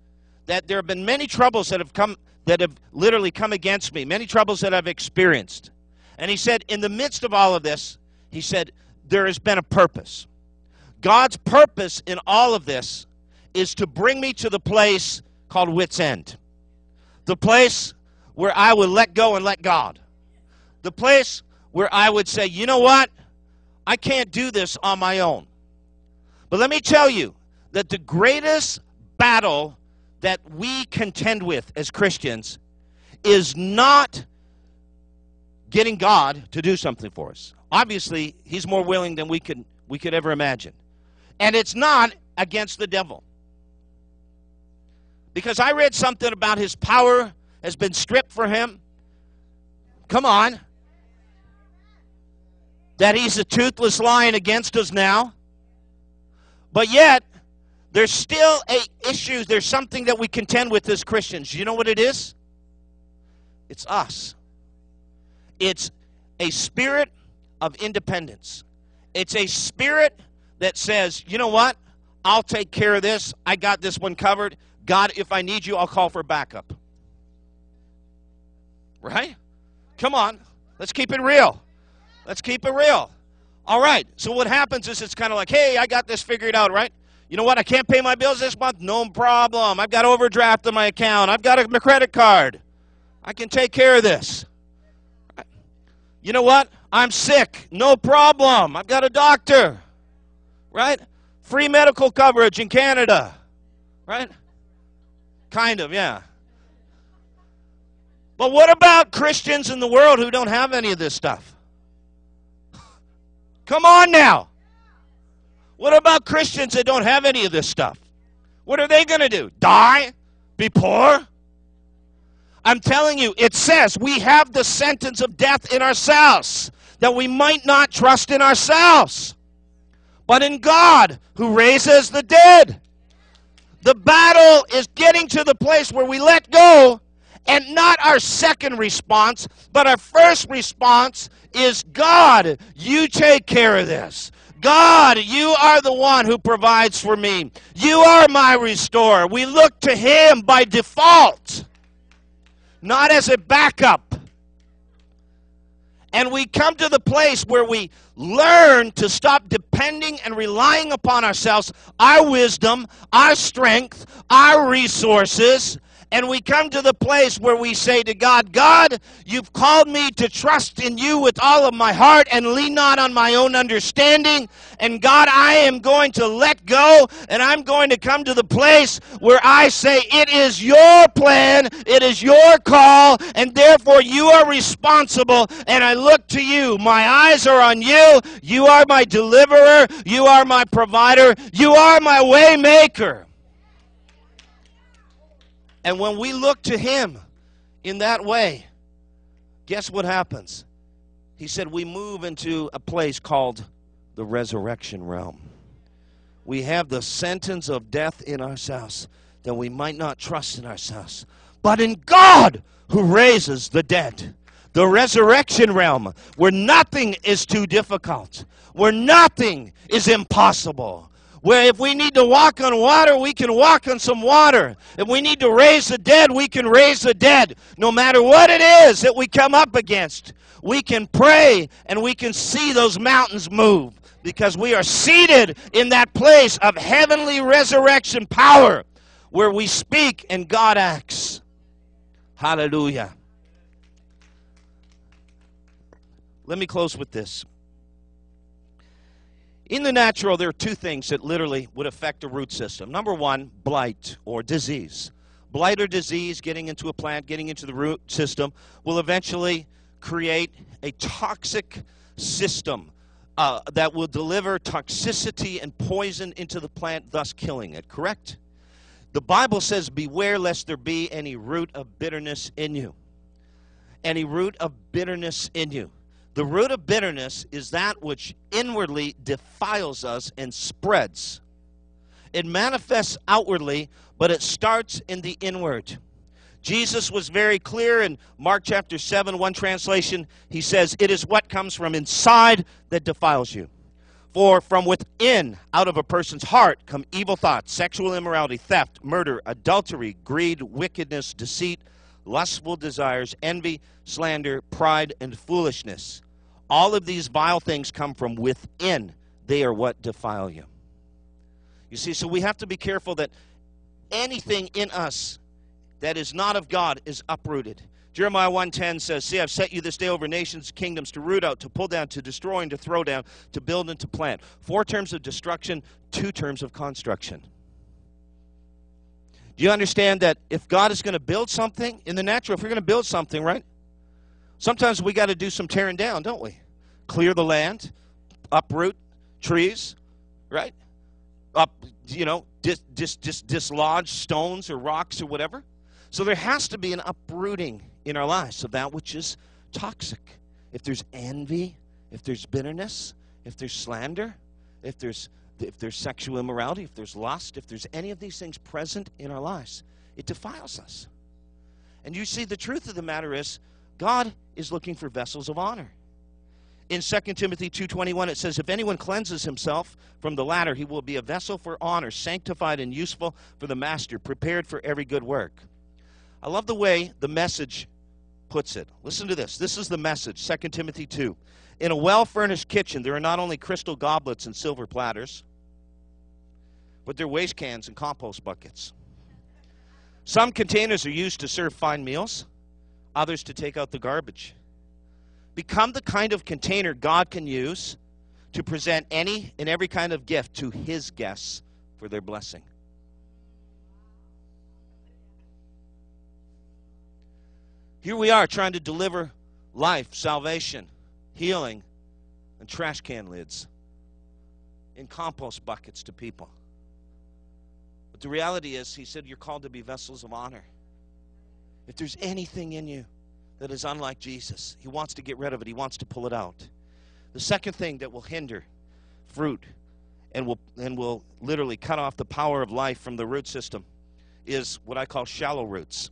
that there have been many troubles that have come, that have literally come against me, many troubles that I've experienced. And he said, in the midst of all of this, he said, there has been a purpose. God's purpose in all of this is to bring me to the place called wit's end, the place where I would let go and let God. The place where I would say, you know what? I can't do this on my own. But let me tell you that the greatest battle that we contend with as Christians is not getting God to do something for us. Obviously, He's more willing than we could, we could ever imagine. And it's not against the devil. Because I read something about his power has been stripped for him. Come on. That he's a toothless lion against us now. But yet, there's still a issue. There's something that we contend with as Christians. You know what it is? It's us. It's a spirit of independence. It's a spirit that says, you know what? I'll take care of this. I got this one covered. God, if I need you, I'll call for backup. Right? Come on. Let's keep it real. Let's keep it real. All right. So what happens is it's kind of like, hey, I got this figured out, right? You know what? I can't pay my bills this month. No problem. I've got overdraft in my account. I've got a credit card. I can take care of this. You know what? I'm sick. No problem. I've got a doctor. Right? Free medical coverage in Canada. Right? Kind of, yeah. But what about Christians in the world who don't have any of this stuff? Come on now. What about Christians that don't have any of this stuff? What are they going to do? Die? Be poor? I'm telling you, it says we have the sentence of death in ourselves, that we might not trust in ourselves, but in God who raises the dead. The battle is getting to the place where we let go, and not our second response, but our first response is, God, you take care of this. God, you are the one who provides for me. You are my restorer. We look to Him by default, not as a backup. And we come to the place where we learn to stop depending and relying upon ourselves, our wisdom, our strength, our resources, and we come to the place where we say to God, God, you've called me to trust in you with all of my heart and lean not on my own understanding. And God, I am going to let go, and I'm going to come to the place where I say it is your plan, it is your call, and therefore you are responsible, and I look to you. My eyes are on you. You are my deliverer. You are my provider. You are my way maker. And when we look to Him in that way, guess what happens? He said we move into a place called the resurrection realm. We have the sentence of death in ourselves, that we might not trust in ourselves, but in God who raises the dead. The resurrection realm, where nothing is too difficult, where nothing is impossible, where if we need to walk on water, we can walk on some water. If we need to raise the dead, we can raise the dead. No matter what it is that we come up against, we can pray and we can see those mountains move, because we are seated in that place of heavenly resurrection power, where we speak and God acts. Hallelujah. Let me close with this. In the natural, there are two things that literally would affect the root system. Number one, blight or disease. Blight or disease, getting into a plant, getting into the root system, will eventually create a toxic system uh, that will deliver toxicity and poison into the plant, thus killing it, correct? The Bible says, beware lest there be any root of bitterness in you. Any root of bitterness in you. The root of bitterness is that which inwardly defiles us and spreads. It manifests outwardly, but it starts in the inward. Jesus was very clear in Mark chapter seven, one translation. He says, it is what comes from inside that defiles you. For from within, out of a person's heart, come evil thoughts, sexual immorality, theft, murder, adultery, greed, wickedness, deceit, lustful desires, envy, slander, pride, and foolishness. All of these vile things come from within. They are what defile you. You see, so we have to be careful that anything in us that is not of God is uprooted. Jeremiah one ten says, see, I've set you this day over nations, kingdoms, to root out, to pull down, to destroy, and to throw down, to build and to plant. Four terms of destruction, two terms of construction. Do you understand that if God is going to build something in the natural, if we're going to build something, right? Sometimes we got to do some tearing down, don't we? Clear the land, uproot trees, right? Up, you know, dis, dis, dis, dislodge stones or rocks or whatever. So there has to be an uprooting in our lives of that which is toxic. If there's envy, if there's bitterness, if there's slander, if there's If there's sexual immorality, if there's lust, if there's any of these things present in our lives, it defiles us. And you see, the truth of the matter is, God is looking for vessels of honor. In Second Timothy two twenty-one, it says, if anyone cleanses himself from the latter, he will be a vessel for honor, sanctified and useful for the master, prepared for every good work. I love the way the Message puts it. Listen to this. This is the Message, Second Timothy two. In a well-furnished kitchen, there are not only crystal goblets and silver platters, but there are waste cans and compost buckets. Some containers are used to serve fine meals, others to take out the garbage. Become the kind of container God can use to present any and every kind of gift to His guests for their blessing. Here we are trying to deliver life, salvation, healing, and trash can lids in compost buckets to people. But the reality is, He said, you're called to be vessels of honor. If there's anything in you that is unlike Jesus, He wants to get rid of it. He wants to pull it out. The second thing that will hinder fruit and will, and will literally cut off the power of life from the root system is what I call shallow roots.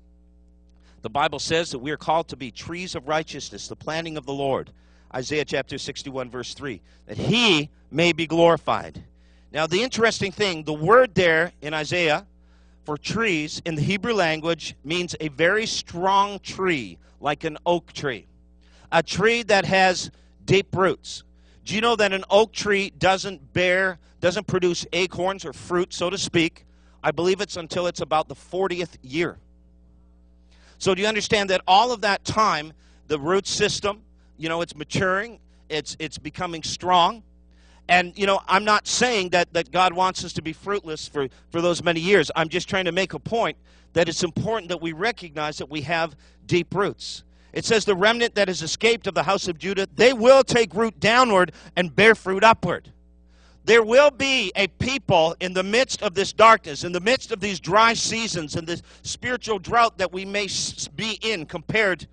The Bible says that we are called to be trees of righteousness, the planting of the Lord. Isaiah chapter sixty-one, verse three, that He may be glorified. Now, the interesting thing, the word there in Isaiah for trees in the Hebrew language means a very strong tree, like an oak tree, a tree that has deep roots. Do you know that an oak tree doesn't bear, doesn't produce acorns or fruit, so to speak? I believe it's until it's about the fortieth year. So do you understand that all of that time, the root system, you know, it's maturing, it's, it's becoming strong. And, you know, I'm not saying that, that God wants us to be fruitless for, for those many years. I'm just trying to make a point that it's important that we recognize that we have deep roots. It says the remnant that has escaped of the house of Judah, they will take root downward and bear fruit upward. There will be a people in the midst of this darkness, in the midst of these dry seasons and this spiritual drought that we may be in compared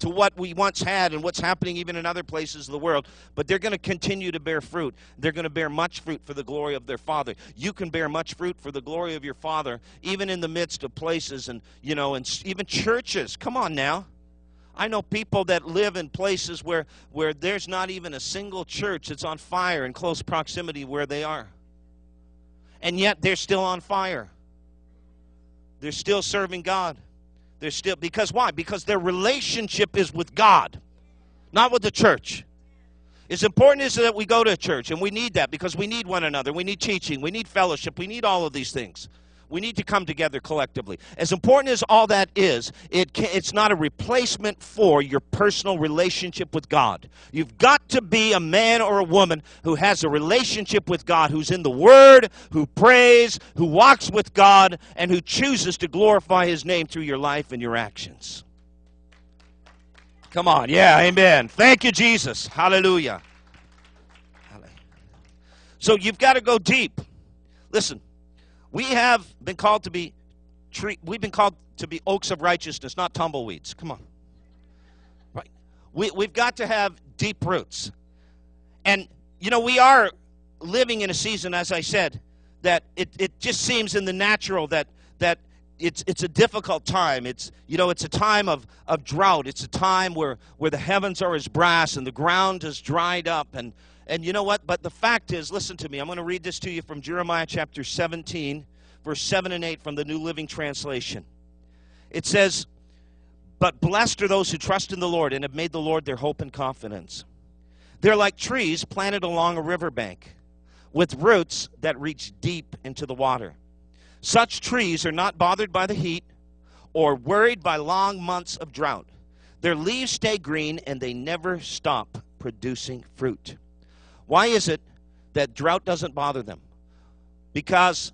to what we once had and what's happening even in other places of the world. But they're going to continue to bear fruit. They're going to bear much fruit for the glory of their Father. You can bear much fruit for the glory of your Father, even in the midst of places and, you know, and even churches. Come on now. I know people that live in places where, where there's not even a single church that's on fire in close proximity where they are. And yet they're still on fire. They're still serving God. They're still, because why? Because their relationship is with God, not with the church. It's important is that we go to a church, and we need that because we need one another. We need teaching. We need fellowship. We need all of these things. We need to come together collectively. As important as all that is, it can, it's not a replacement for your personal relationship with God. You've got to be a man or a woman who has a relationship with God, who's in the Word, who prays, who walks with God, and who chooses to glorify His name through your life and your actions. Come on. Yeah, amen. Thank you, Jesus. Hallelujah. So you've got to go deep. Listen. We have been called to be tree, we've been called to be oaks of righteousness, not tumbleweeds. Come on. Right. We, we've got to have deep roots. And, you know, we are living in a season, as I said, that it, it just seems in the natural that, that it's, it's a difficult time. It's, you know, it's a time of, of drought. It's a time where, where the heavens are as brass and the ground is dried up. And And you know what? But the fact is, listen to me. I'm going to read this to you from Jeremiah chapter seventeen, verse seven and eight from the New Living Translation. It says, "But blessed are those who trust in the Lord and have made the Lord their hope and confidence. They're like trees planted along a riverbank with roots that reach deep into the water. Such trees are not bothered by the heat or worried by long months of drought. Their leaves stay green and they never stop producing fruit." Why is it that drought doesn't bother them? Because,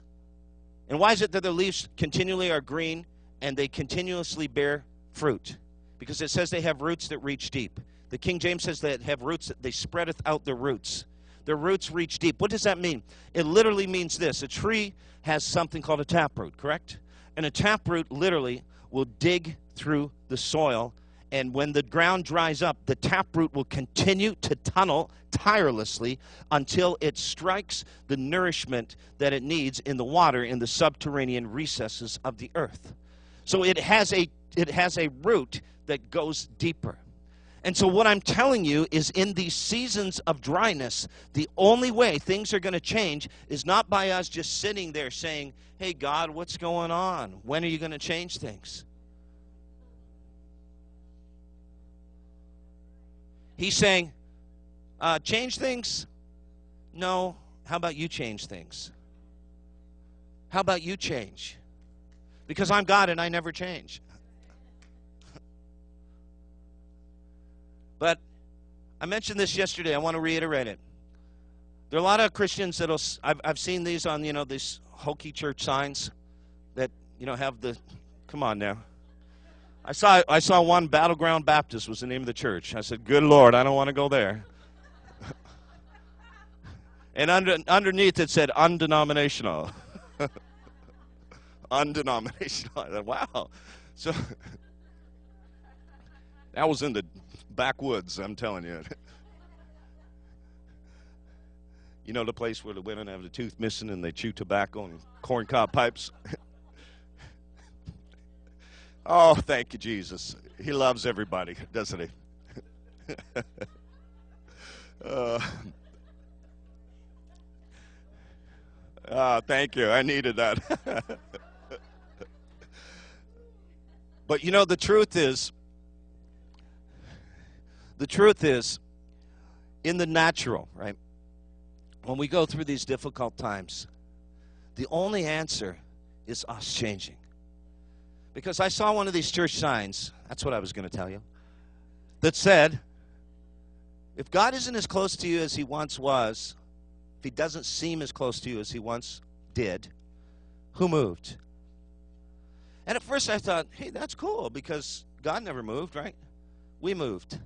and why is it that their leaves continually are green and they continuously bear fruit? Because it says they have roots that reach deep. The King James says they have roots that they spreadeth out their roots. Their roots reach deep. What does that mean? It literally means this. A tree has something called a taproot, correct? And a taproot literally will dig through the soil. And when the ground dries up, the taproot will continue to tunnel tirelessly until it strikes the nourishment that it needs in the water in the subterranean recesses of the earth. So it has a, it has a root that goes deeper. And so what I'm telling you is in these seasons of dryness, the only way things are going to change is not by us just sitting there saying, "Hey, God, what's going on? When are you going to change things?" He's saying, uh, change things? No. How about you change things? How about you change? Because I'm God and I never change. But I mentioned this yesterday. I want to reiterate it. There are a lot of Christians that'll, I've, I've seen these on, you know, these hokey church signs that, you know, have the, come on now. I saw, I saw one, Battleground Baptist was the name of the church. I said, "Good Lord, I don't want to go there." And under, underneath it said, "Undenominational." Undenominational. I said, wow. So that was in the backwoods, I'm telling you. You know the place where the women have the tooth missing and they chew tobacco and corncob pipes? Oh, thank you, Jesus. He loves everybody, doesn't he? uh, uh, thank you. I needed that. But, you know, the truth is, the truth is, in the natural, right, when we go through these difficult times, the only answer is us changing. Because I saw one of these church signs, that's what I was going to tell you, that said, if God isn't as close to you as He once was, if He doesn't seem as close to you as He once did, who moved? And at first I thought, hey, that's cool, because God never moved, right? We moved.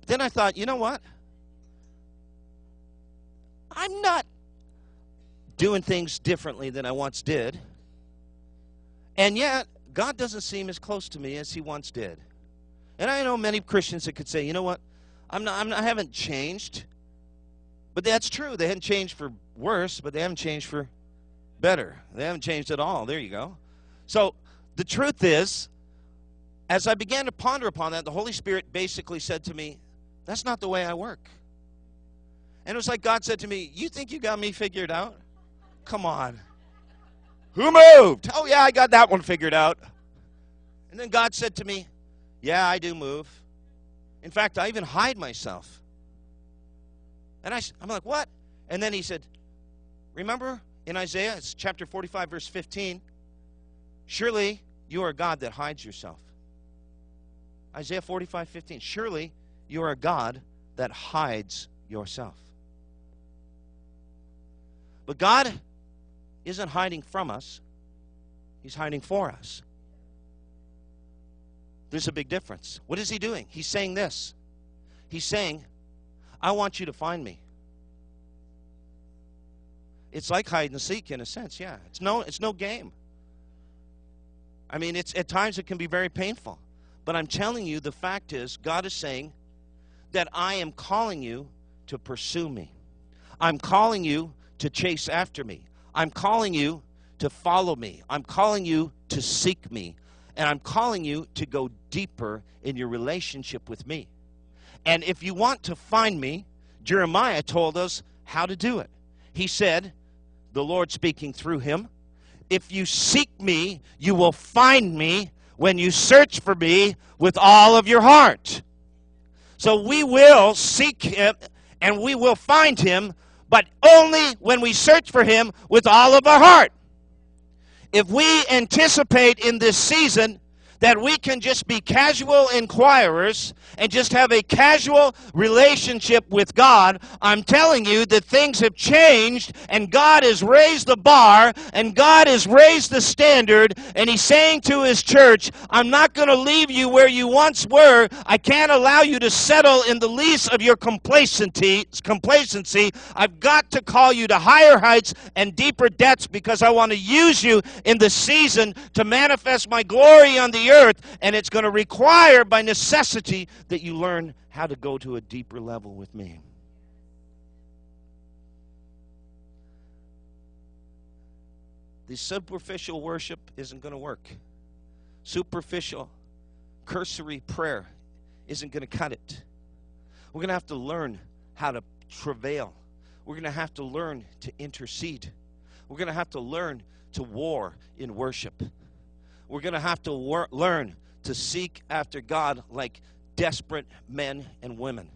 But then I thought, you know what? I'm not doing things differently than I once did. And yet, God doesn't seem as close to me as He once did. And I know many Christians that could say, you know what, I'm not, I'm not, I haven't changed. But that's true. They haven't changed for worse, but they haven't changed for better. They haven't changed at all. There you go. So the truth is, as I began to ponder upon that, the Holy Spirit basically said to me, that's not the way I work. And it was like God said to me, you think you got me figured out? Come on. Who moved? Oh, yeah, I got that one figured out. And then God said to me, yeah, I do move. In fact, I even hide myself. And I, I'm like, what? And then he said, remember in Isaiah, it's chapter forty-five, verse fifteen, surely you are a God that hides yourself. Isaiah forty-five, fifteen, surely you are a God that hides yourself. But God isn't hiding from us. He's hiding for us. There's a big difference. What is he doing? He's saying this. He's saying, I want you to find me. It's like hide and seek in a sense, yeah. It's no, it's no game. I mean, it's at times it can be very painful. But I'm telling you, the fact is, God is saying that I am calling you to pursue me. I'm calling you to chase after me. I'm calling you to follow me. I'm calling you to seek me. And I'm calling you to go deeper in your relationship with me. And if you want to find me, Jeremiah told us how to do it. He said, the Lord speaking through him, if you seek me, you will find me when you search for me with all of your heart. So we will seek him and we will find him, but only when we search for him with all of our heart. If we anticipate in this season that we can just be casual inquirers and just have a casual relationship with God, I'm telling you that things have changed, and God has raised the bar, and God has raised the standard, and he's saying to his church, I'm not going to leave you where you once were. I can't allow you to settle in the lease of your complacency. complacency. I've got to call you to higher heights and deeper depths, because I want to use you in the season to manifest my glory on the earth. earth, and it's going to require by necessity that you learn how to go to a deeper level with me. The superficial worship isn't going to work. Superficial, cursory prayer isn't going to cut it. We're going to have to learn how to travail. We're going to have to learn to intercede. We're going to have to learn to war in worship. We're going to have to wor- learn to seek after God like desperate men and women.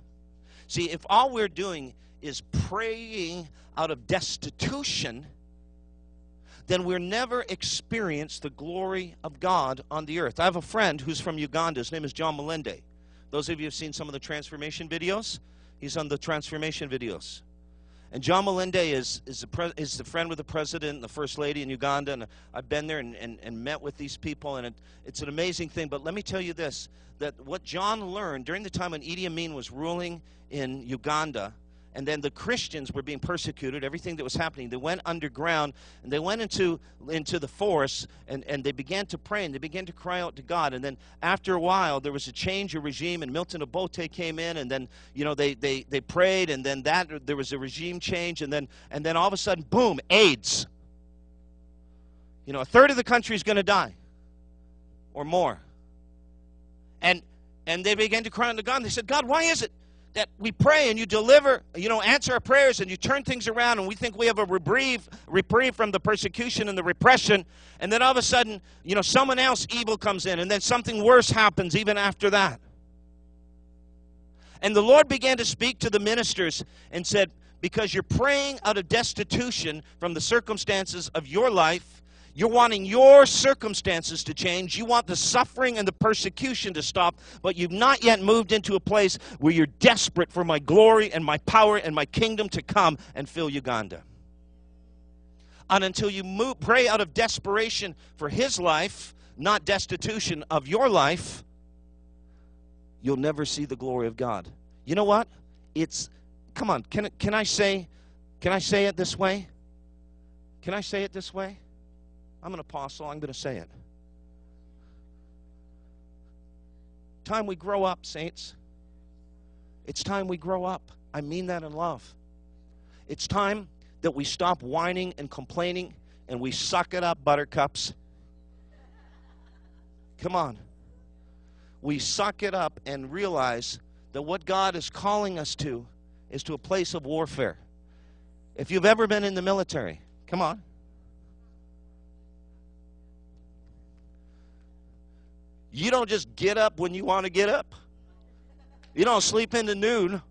See, if all we're doing is praying out of destitution, then we'll never experience the glory of God on the earth. I have a friend who's from Uganda. His name is John Mulinde. Those of you who have seen some of the transformation videos, he's on the transformation videos. And John Mulinde is, is, the pre, is the friend with the president and the first lady in Uganda. And I've been there and, and, and met with these people. And it, it's an amazing thing. But let me tell you this, that what John learned during the time when Idi Amin was ruling in Uganda, and then the Christians were being persecuted, everything that was happening, they went underground, and they went into, into the forest, and, and they began to pray, and they began to cry out to God. And then after a while, there was a change of regime, and Milton Obote came in, and then, you know, they, they, they prayed, and then that, there was a regime change, and then, and then all of a sudden, boom, AIDS. You know, a third of the country is going to die, or more. And, and they began to cry out to God, and they said, God, why is it that we pray and you deliver, you know, answer our prayers and you turn things around, and we think we have a reprieve, reprieve from the persecution and the repression, and then all of a sudden, you know, someone else evil comes in, and then something worse happens even after that? And the Lord began to speak to the ministers and said, because you're praying out of destitution from the circumstances of your life, you're wanting your circumstances to change. You want the suffering and the persecution to stop, but you've not yet moved into a place where you're desperate for my glory and my power and my kingdom to come and fill Uganda. And until you move, pray out of desperation for his life, not destitution of your life, you'll never see the glory of God. You know what? It's, come on, can, can I say, can I say it this way? Can I say it this way? I'm an apostle. I'm going to say it. time we grow up, saints. It's time we grow up. I mean that in love. It's time that we stop whining and complaining and we suck it up, buttercups. Come on. We suck it up and realize that what God is calling us to is to a place of warfare. If you've ever been in the military, come on. You don't just get up when you want to get up. You don't sleep into noon.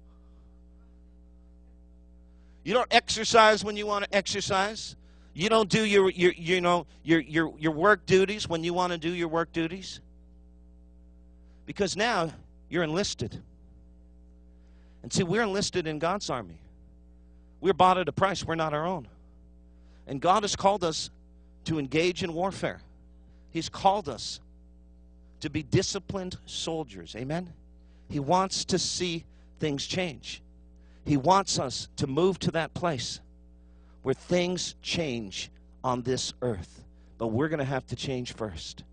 You don't exercise when you want to exercise. You don't do your, your you know, your, your, your work duties when you want to do your work duties. Because now you're enlisted. And see, we're enlisted in God's army. We're bought at a price. We're not our own. And God has called us to engage in warfare. He's called us to be disciplined soldiers. Amen? He wants to see things change. He wants us to move to that place where things change on this earth. But we're going to have to change first.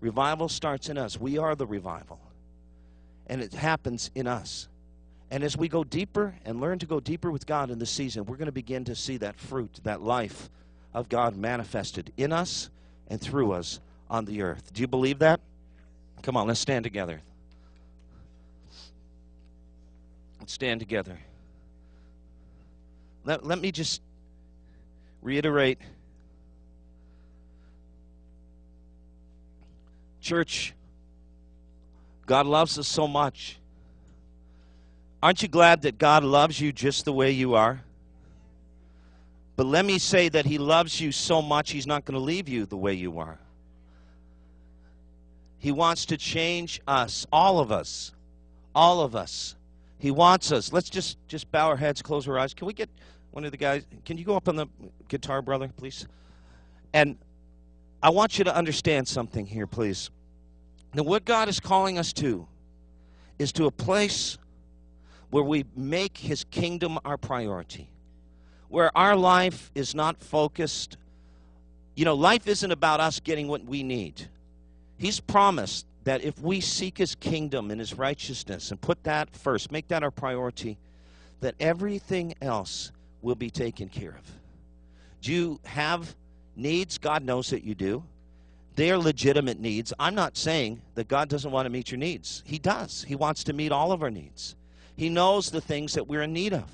Revival starts in us. We are the revival. And it happens in us. And as we go deeper and learn to go deeper with God in this season, we're going to begin to see that fruit, that life of God manifested in us and through us on the earth. Do you believe that? Come on, let's stand together. Let's stand together. Let, let me just reiterate. Church, God loves us so much. Aren't you glad that God loves you just the way you are? But let me say that He loves you so much, He's not going to leave you the way you are. He wants to change us, all of us, all of us. He wants us. Let's just, just bow our heads, close our eyes. Can we get one of the guys? Can you go up on the guitar, brother, please? And I want you to understand something here, please. Now, what God is calling us to is to a place where we make His kingdom our priority, where our life is not focused. You know, life isn't about us getting what we need. He's promised that if we seek His kingdom and His righteousness and put that first, make that our priority, that everything else will be taken care of. Do you have needs? God knows that you do. They are legitimate needs. I'm not saying that God doesn't want to meet your needs. He does. He wants to meet all of our needs. He knows the things that we're in need of.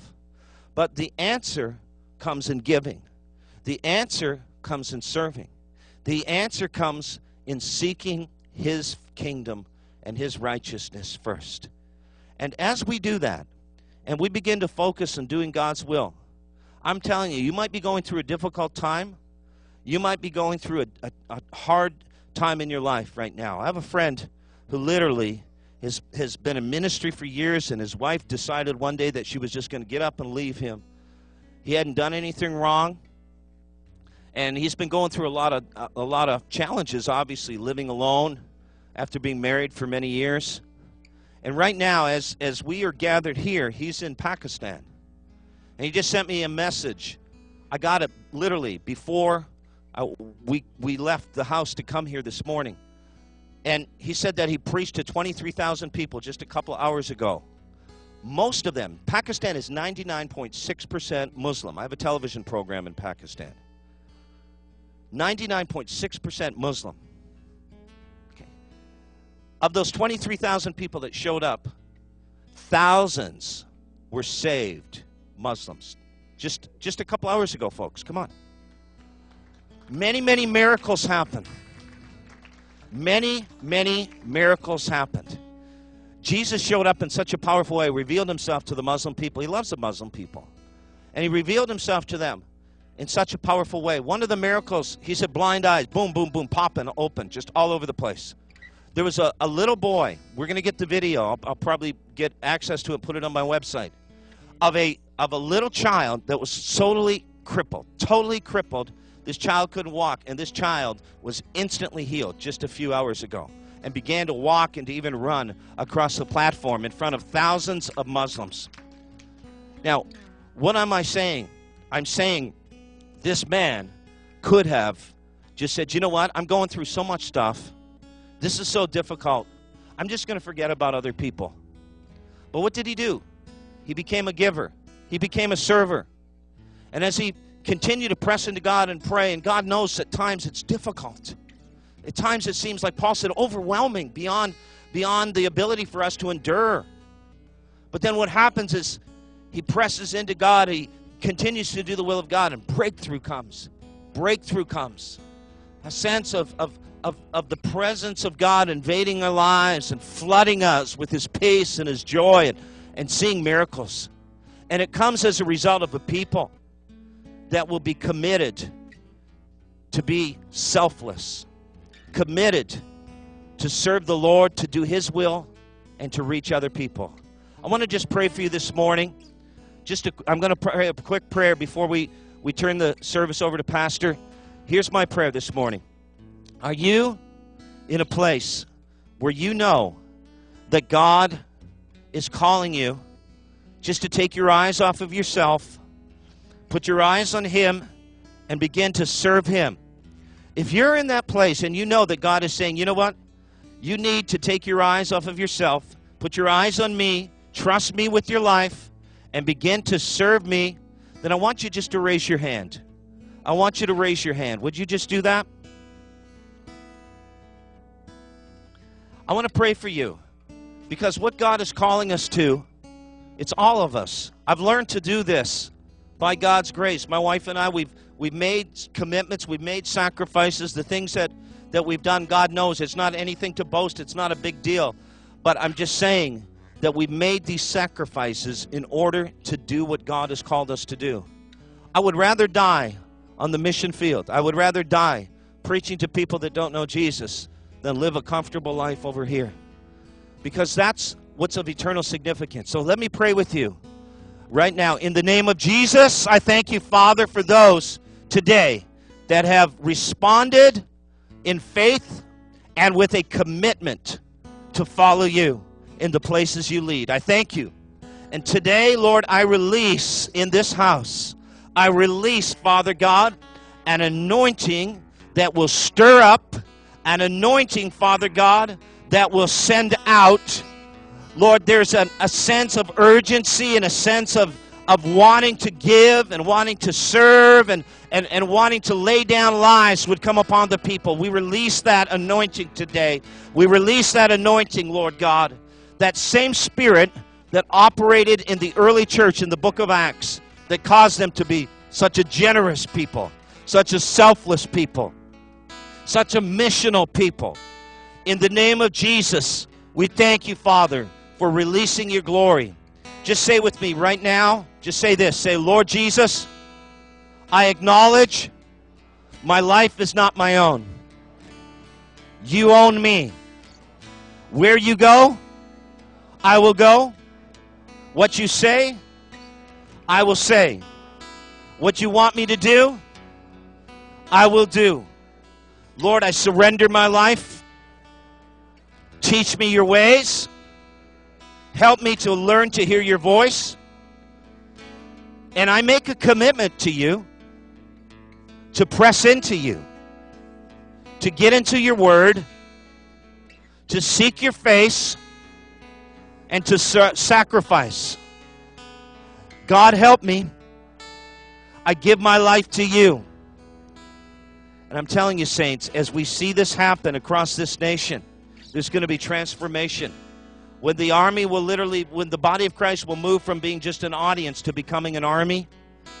But the answer comes in giving. The answer comes in serving. The answer comes in seeking His kingdom and His righteousness first. And as we do that, and we begin to focus on doing God's will, I'm telling you, you might be going through a difficult time. You might be going through a, a, a hard time in your life right now. I have a friend who literally Has, has been in ministry for years, and his wife decided one day that she was just going to get up and leave him. He hadn't done anything wrong, and he's been going through a lot of a lot of challenges, obviously living alone after being married for many years. And right now, as as we are gathered here, he's in Pakistan, and he just sent me a message. I got it literally before I, we we left the house to come here this morning. And he said that he preached to twenty-three thousand people just a couple hours ago. Most of them, Pakistan is ninety-nine point six percent Muslim. I have a television program in Pakistan. ninety-nine point six percent Muslim. Okay. Of those twenty-three thousand people that showed up, thousands were saved Muslims. Just, just a couple hours ago, folks. Come on. Many, many miracles happened. Many, many miracles happened. Jesus showed up in such a powerful way, revealed Himself to the Muslim people. He loves the Muslim people. And He revealed Himself to them in such a powerful way. One of the miracles, He said, blind eyes, boom, boom, boom, popping, open, just all over the place. There was a, a little boy. We're going to get the video. I'll, I'll probably get access to it, put it on my website, of a, of a little child that was totally crippled, totally crippled. This child couldn't walk, and this child was instantly healed just a few hours ago and began to walk and to even run across the platform in front of thousands of Muslims. Now, what am I saying? I'm saying this man could have just said, you know what? I'm going through so much stuff. This is so difficult. I'm just going to forget about other people. But what did he do? He became a giver. He became a server. And as he continued to press into God and pray, and God knows at times it's difficult. At times it seems, like Paul said, overwhelming beyond, beyond the ability for us to endure. But then what happens is he presses into God. He continues to do the will of God, and breakthrough comes. Breakthrough comes. A sense of, of, of, of the presence of God invading our lives and flooding us with his peace and his joy, and, and seeing miracles. And it comes as a result of a people that will be committed to be selfless, committed to serve the Lord, to do his will, and to reach other people. I want to just pray for you this morning. Just a, I'm going to pray a quick prayer before we, we turn the service over to Pastor. Here's my prayer this morning. Are you in a place where you know that God is calling you just to take your eyes off of yourself, put your eyes on him, and begin to serve him? If you're in that place and you know that God is saying, you know what? You need to take your eyes off of yourself, put your eyes on me, trust me with your life, and begin to serve me, then I want you just to raise your hand. I want you to raise your hand. Would you just do that? I want to pray for you, because what God is calling us to, it's all of us. I've learned to do this by God's grace. My wife and I, we've, we've made commitments. We've made sacrifices. The things that, that we've done, God knows it's not anything to boast. It's not a big deal. But I'm just saying that we've made these sacrifices in order to do what God has called us to do. I would rather die on the mission field. I would rather die preaching to people that don't know Jesus than live a comfortable life over here, because that's what's of eternal significance. So let me pray with you right now. In the name of Jesus, I thank you, Father, for those today that have responded in faith and with a commitment to follow you in the places you lead. I thank you. And today, Lord, I release in this house, I release, Father God, an anointing that will stir up, an anointing, Father God, that will send out. Lord, there's an, a sense of urgency and a sense of, of wanting to give and wanting to serve and, and, and wanting to lay down lives would come upon the people. We release that anointing today. We release that anointing, Lord God. That same spirit that operated in the early church in the book of Acts, that caused them to be such a generous people, such a selfless people, such a missional people. In the name of Jesus, we thank you, Father, for releasing your glory. Just say with me right now, just say this, say, Lord Jesus, I acknowledge my life is not my own. You own me. Where you go, I will go. What you say, I will say. What you want me to do, I will do. Lord, I surrender my life. Teach me your ways. Help me to learn to hear your voice. And I make a commitment to you, to press into you, to get into your word, to seek your face, and to sacrifice. God, help me. I give my life to you. And I'm telling you, saints, as we see this happen across this nation, there's going to be transformation. When the army will literally, when the body of Christ will move from being just an audience to becoming an army,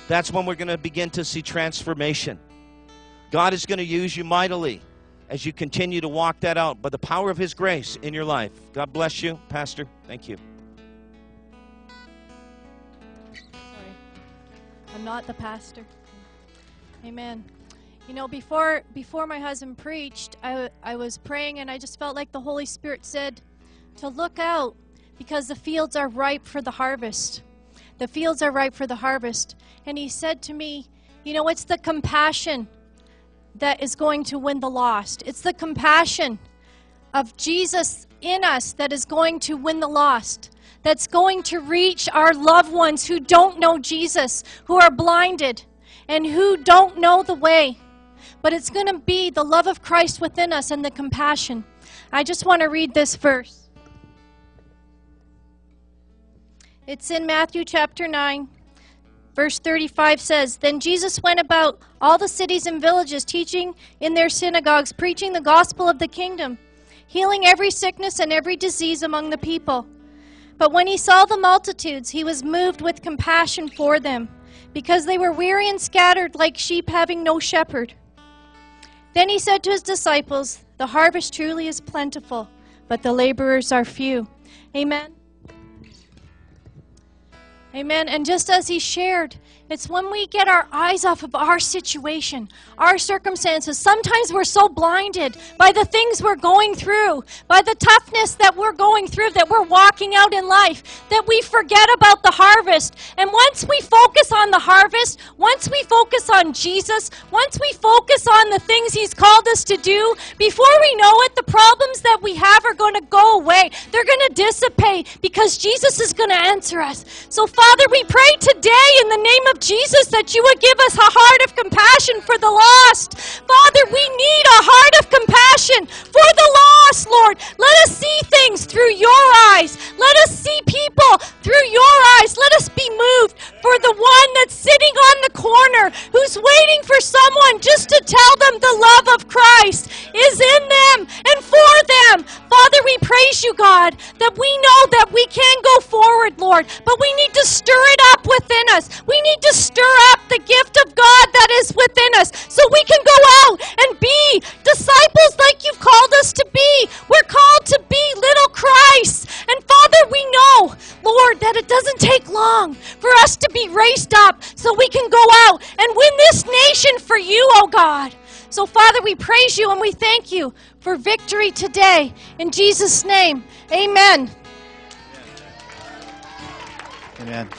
that's when we're going to begin to see transformation. God is going to use you mightily as you continue to walk that out by the power of his grace in your life. God bless you. Pastor, thank you. I'm not the pastor. Amen. You know, before before my husband preached, I, I was praying, and I just felt like the Holy Spirit said to look out, because the fields are ripe for the harvest. The fields are ripe for the harvest. And he said to me, you know, it's the compassion that is going to win the lost. It's the compassion of Jesus in us that is going to win the lost. That's going to reach our loved ones who don't know Jesus, who are blinded, and who don't know the way. But it's going to be the love of Christ within us and the compassion. I just want to read this verse. It's in Matthew chapter nine. Verse thirty-five says, "Then Jesus went about all the cities and villages, teaching in their synagogues, preaching the gospel of the kingdom, healing every sickness and every disease among the people. But when he saw the multitudes, he was moved with compassion for them, because they were weary and scattered like sheep having no shepherd. Then he said to his disciples, 'The harvest truly is plentiful, but the laborers are few.'" Amen. Amen. And just as he shared, it's when we get our eyes off of our situation, our circumstances. Sometimes we're so blinded by the things we're going through, by the toughness that we're going through, that we're walking out in life, that we forget about the harvest. And once we focus on the harvest, once we focus on Jesus, once we focus on the things he's called us to do, before we know it, the problems that we have are going to go away. They're going to dissipate because Jesus is going to answer us. So, Father, we pray today in the name of Jesus that you would give us a heart of compassion for the lost. Father, we need a heart of compassion for the lost, Lord. Let us see things through your eyes. Let us see people through your eyes. Let us be moved for the one that's sitting on the corner, who's waiting for someone just to tell them the love of Christ is in them and for them. Father, we praise you, God, that we know that we can go forward, Lord, but we need to stir it up within us. We need to stir up the gift of God that is within us so we can go out and be disciples like you've called us to be. We're called to be little Christ. And Father, we know, Lord, that it doesn't take long for us to be raised up so we can go out and win this nation for you, oh God. So, Father, we praise you and we thank you for victory today. In Jesus' name, amen. Amen.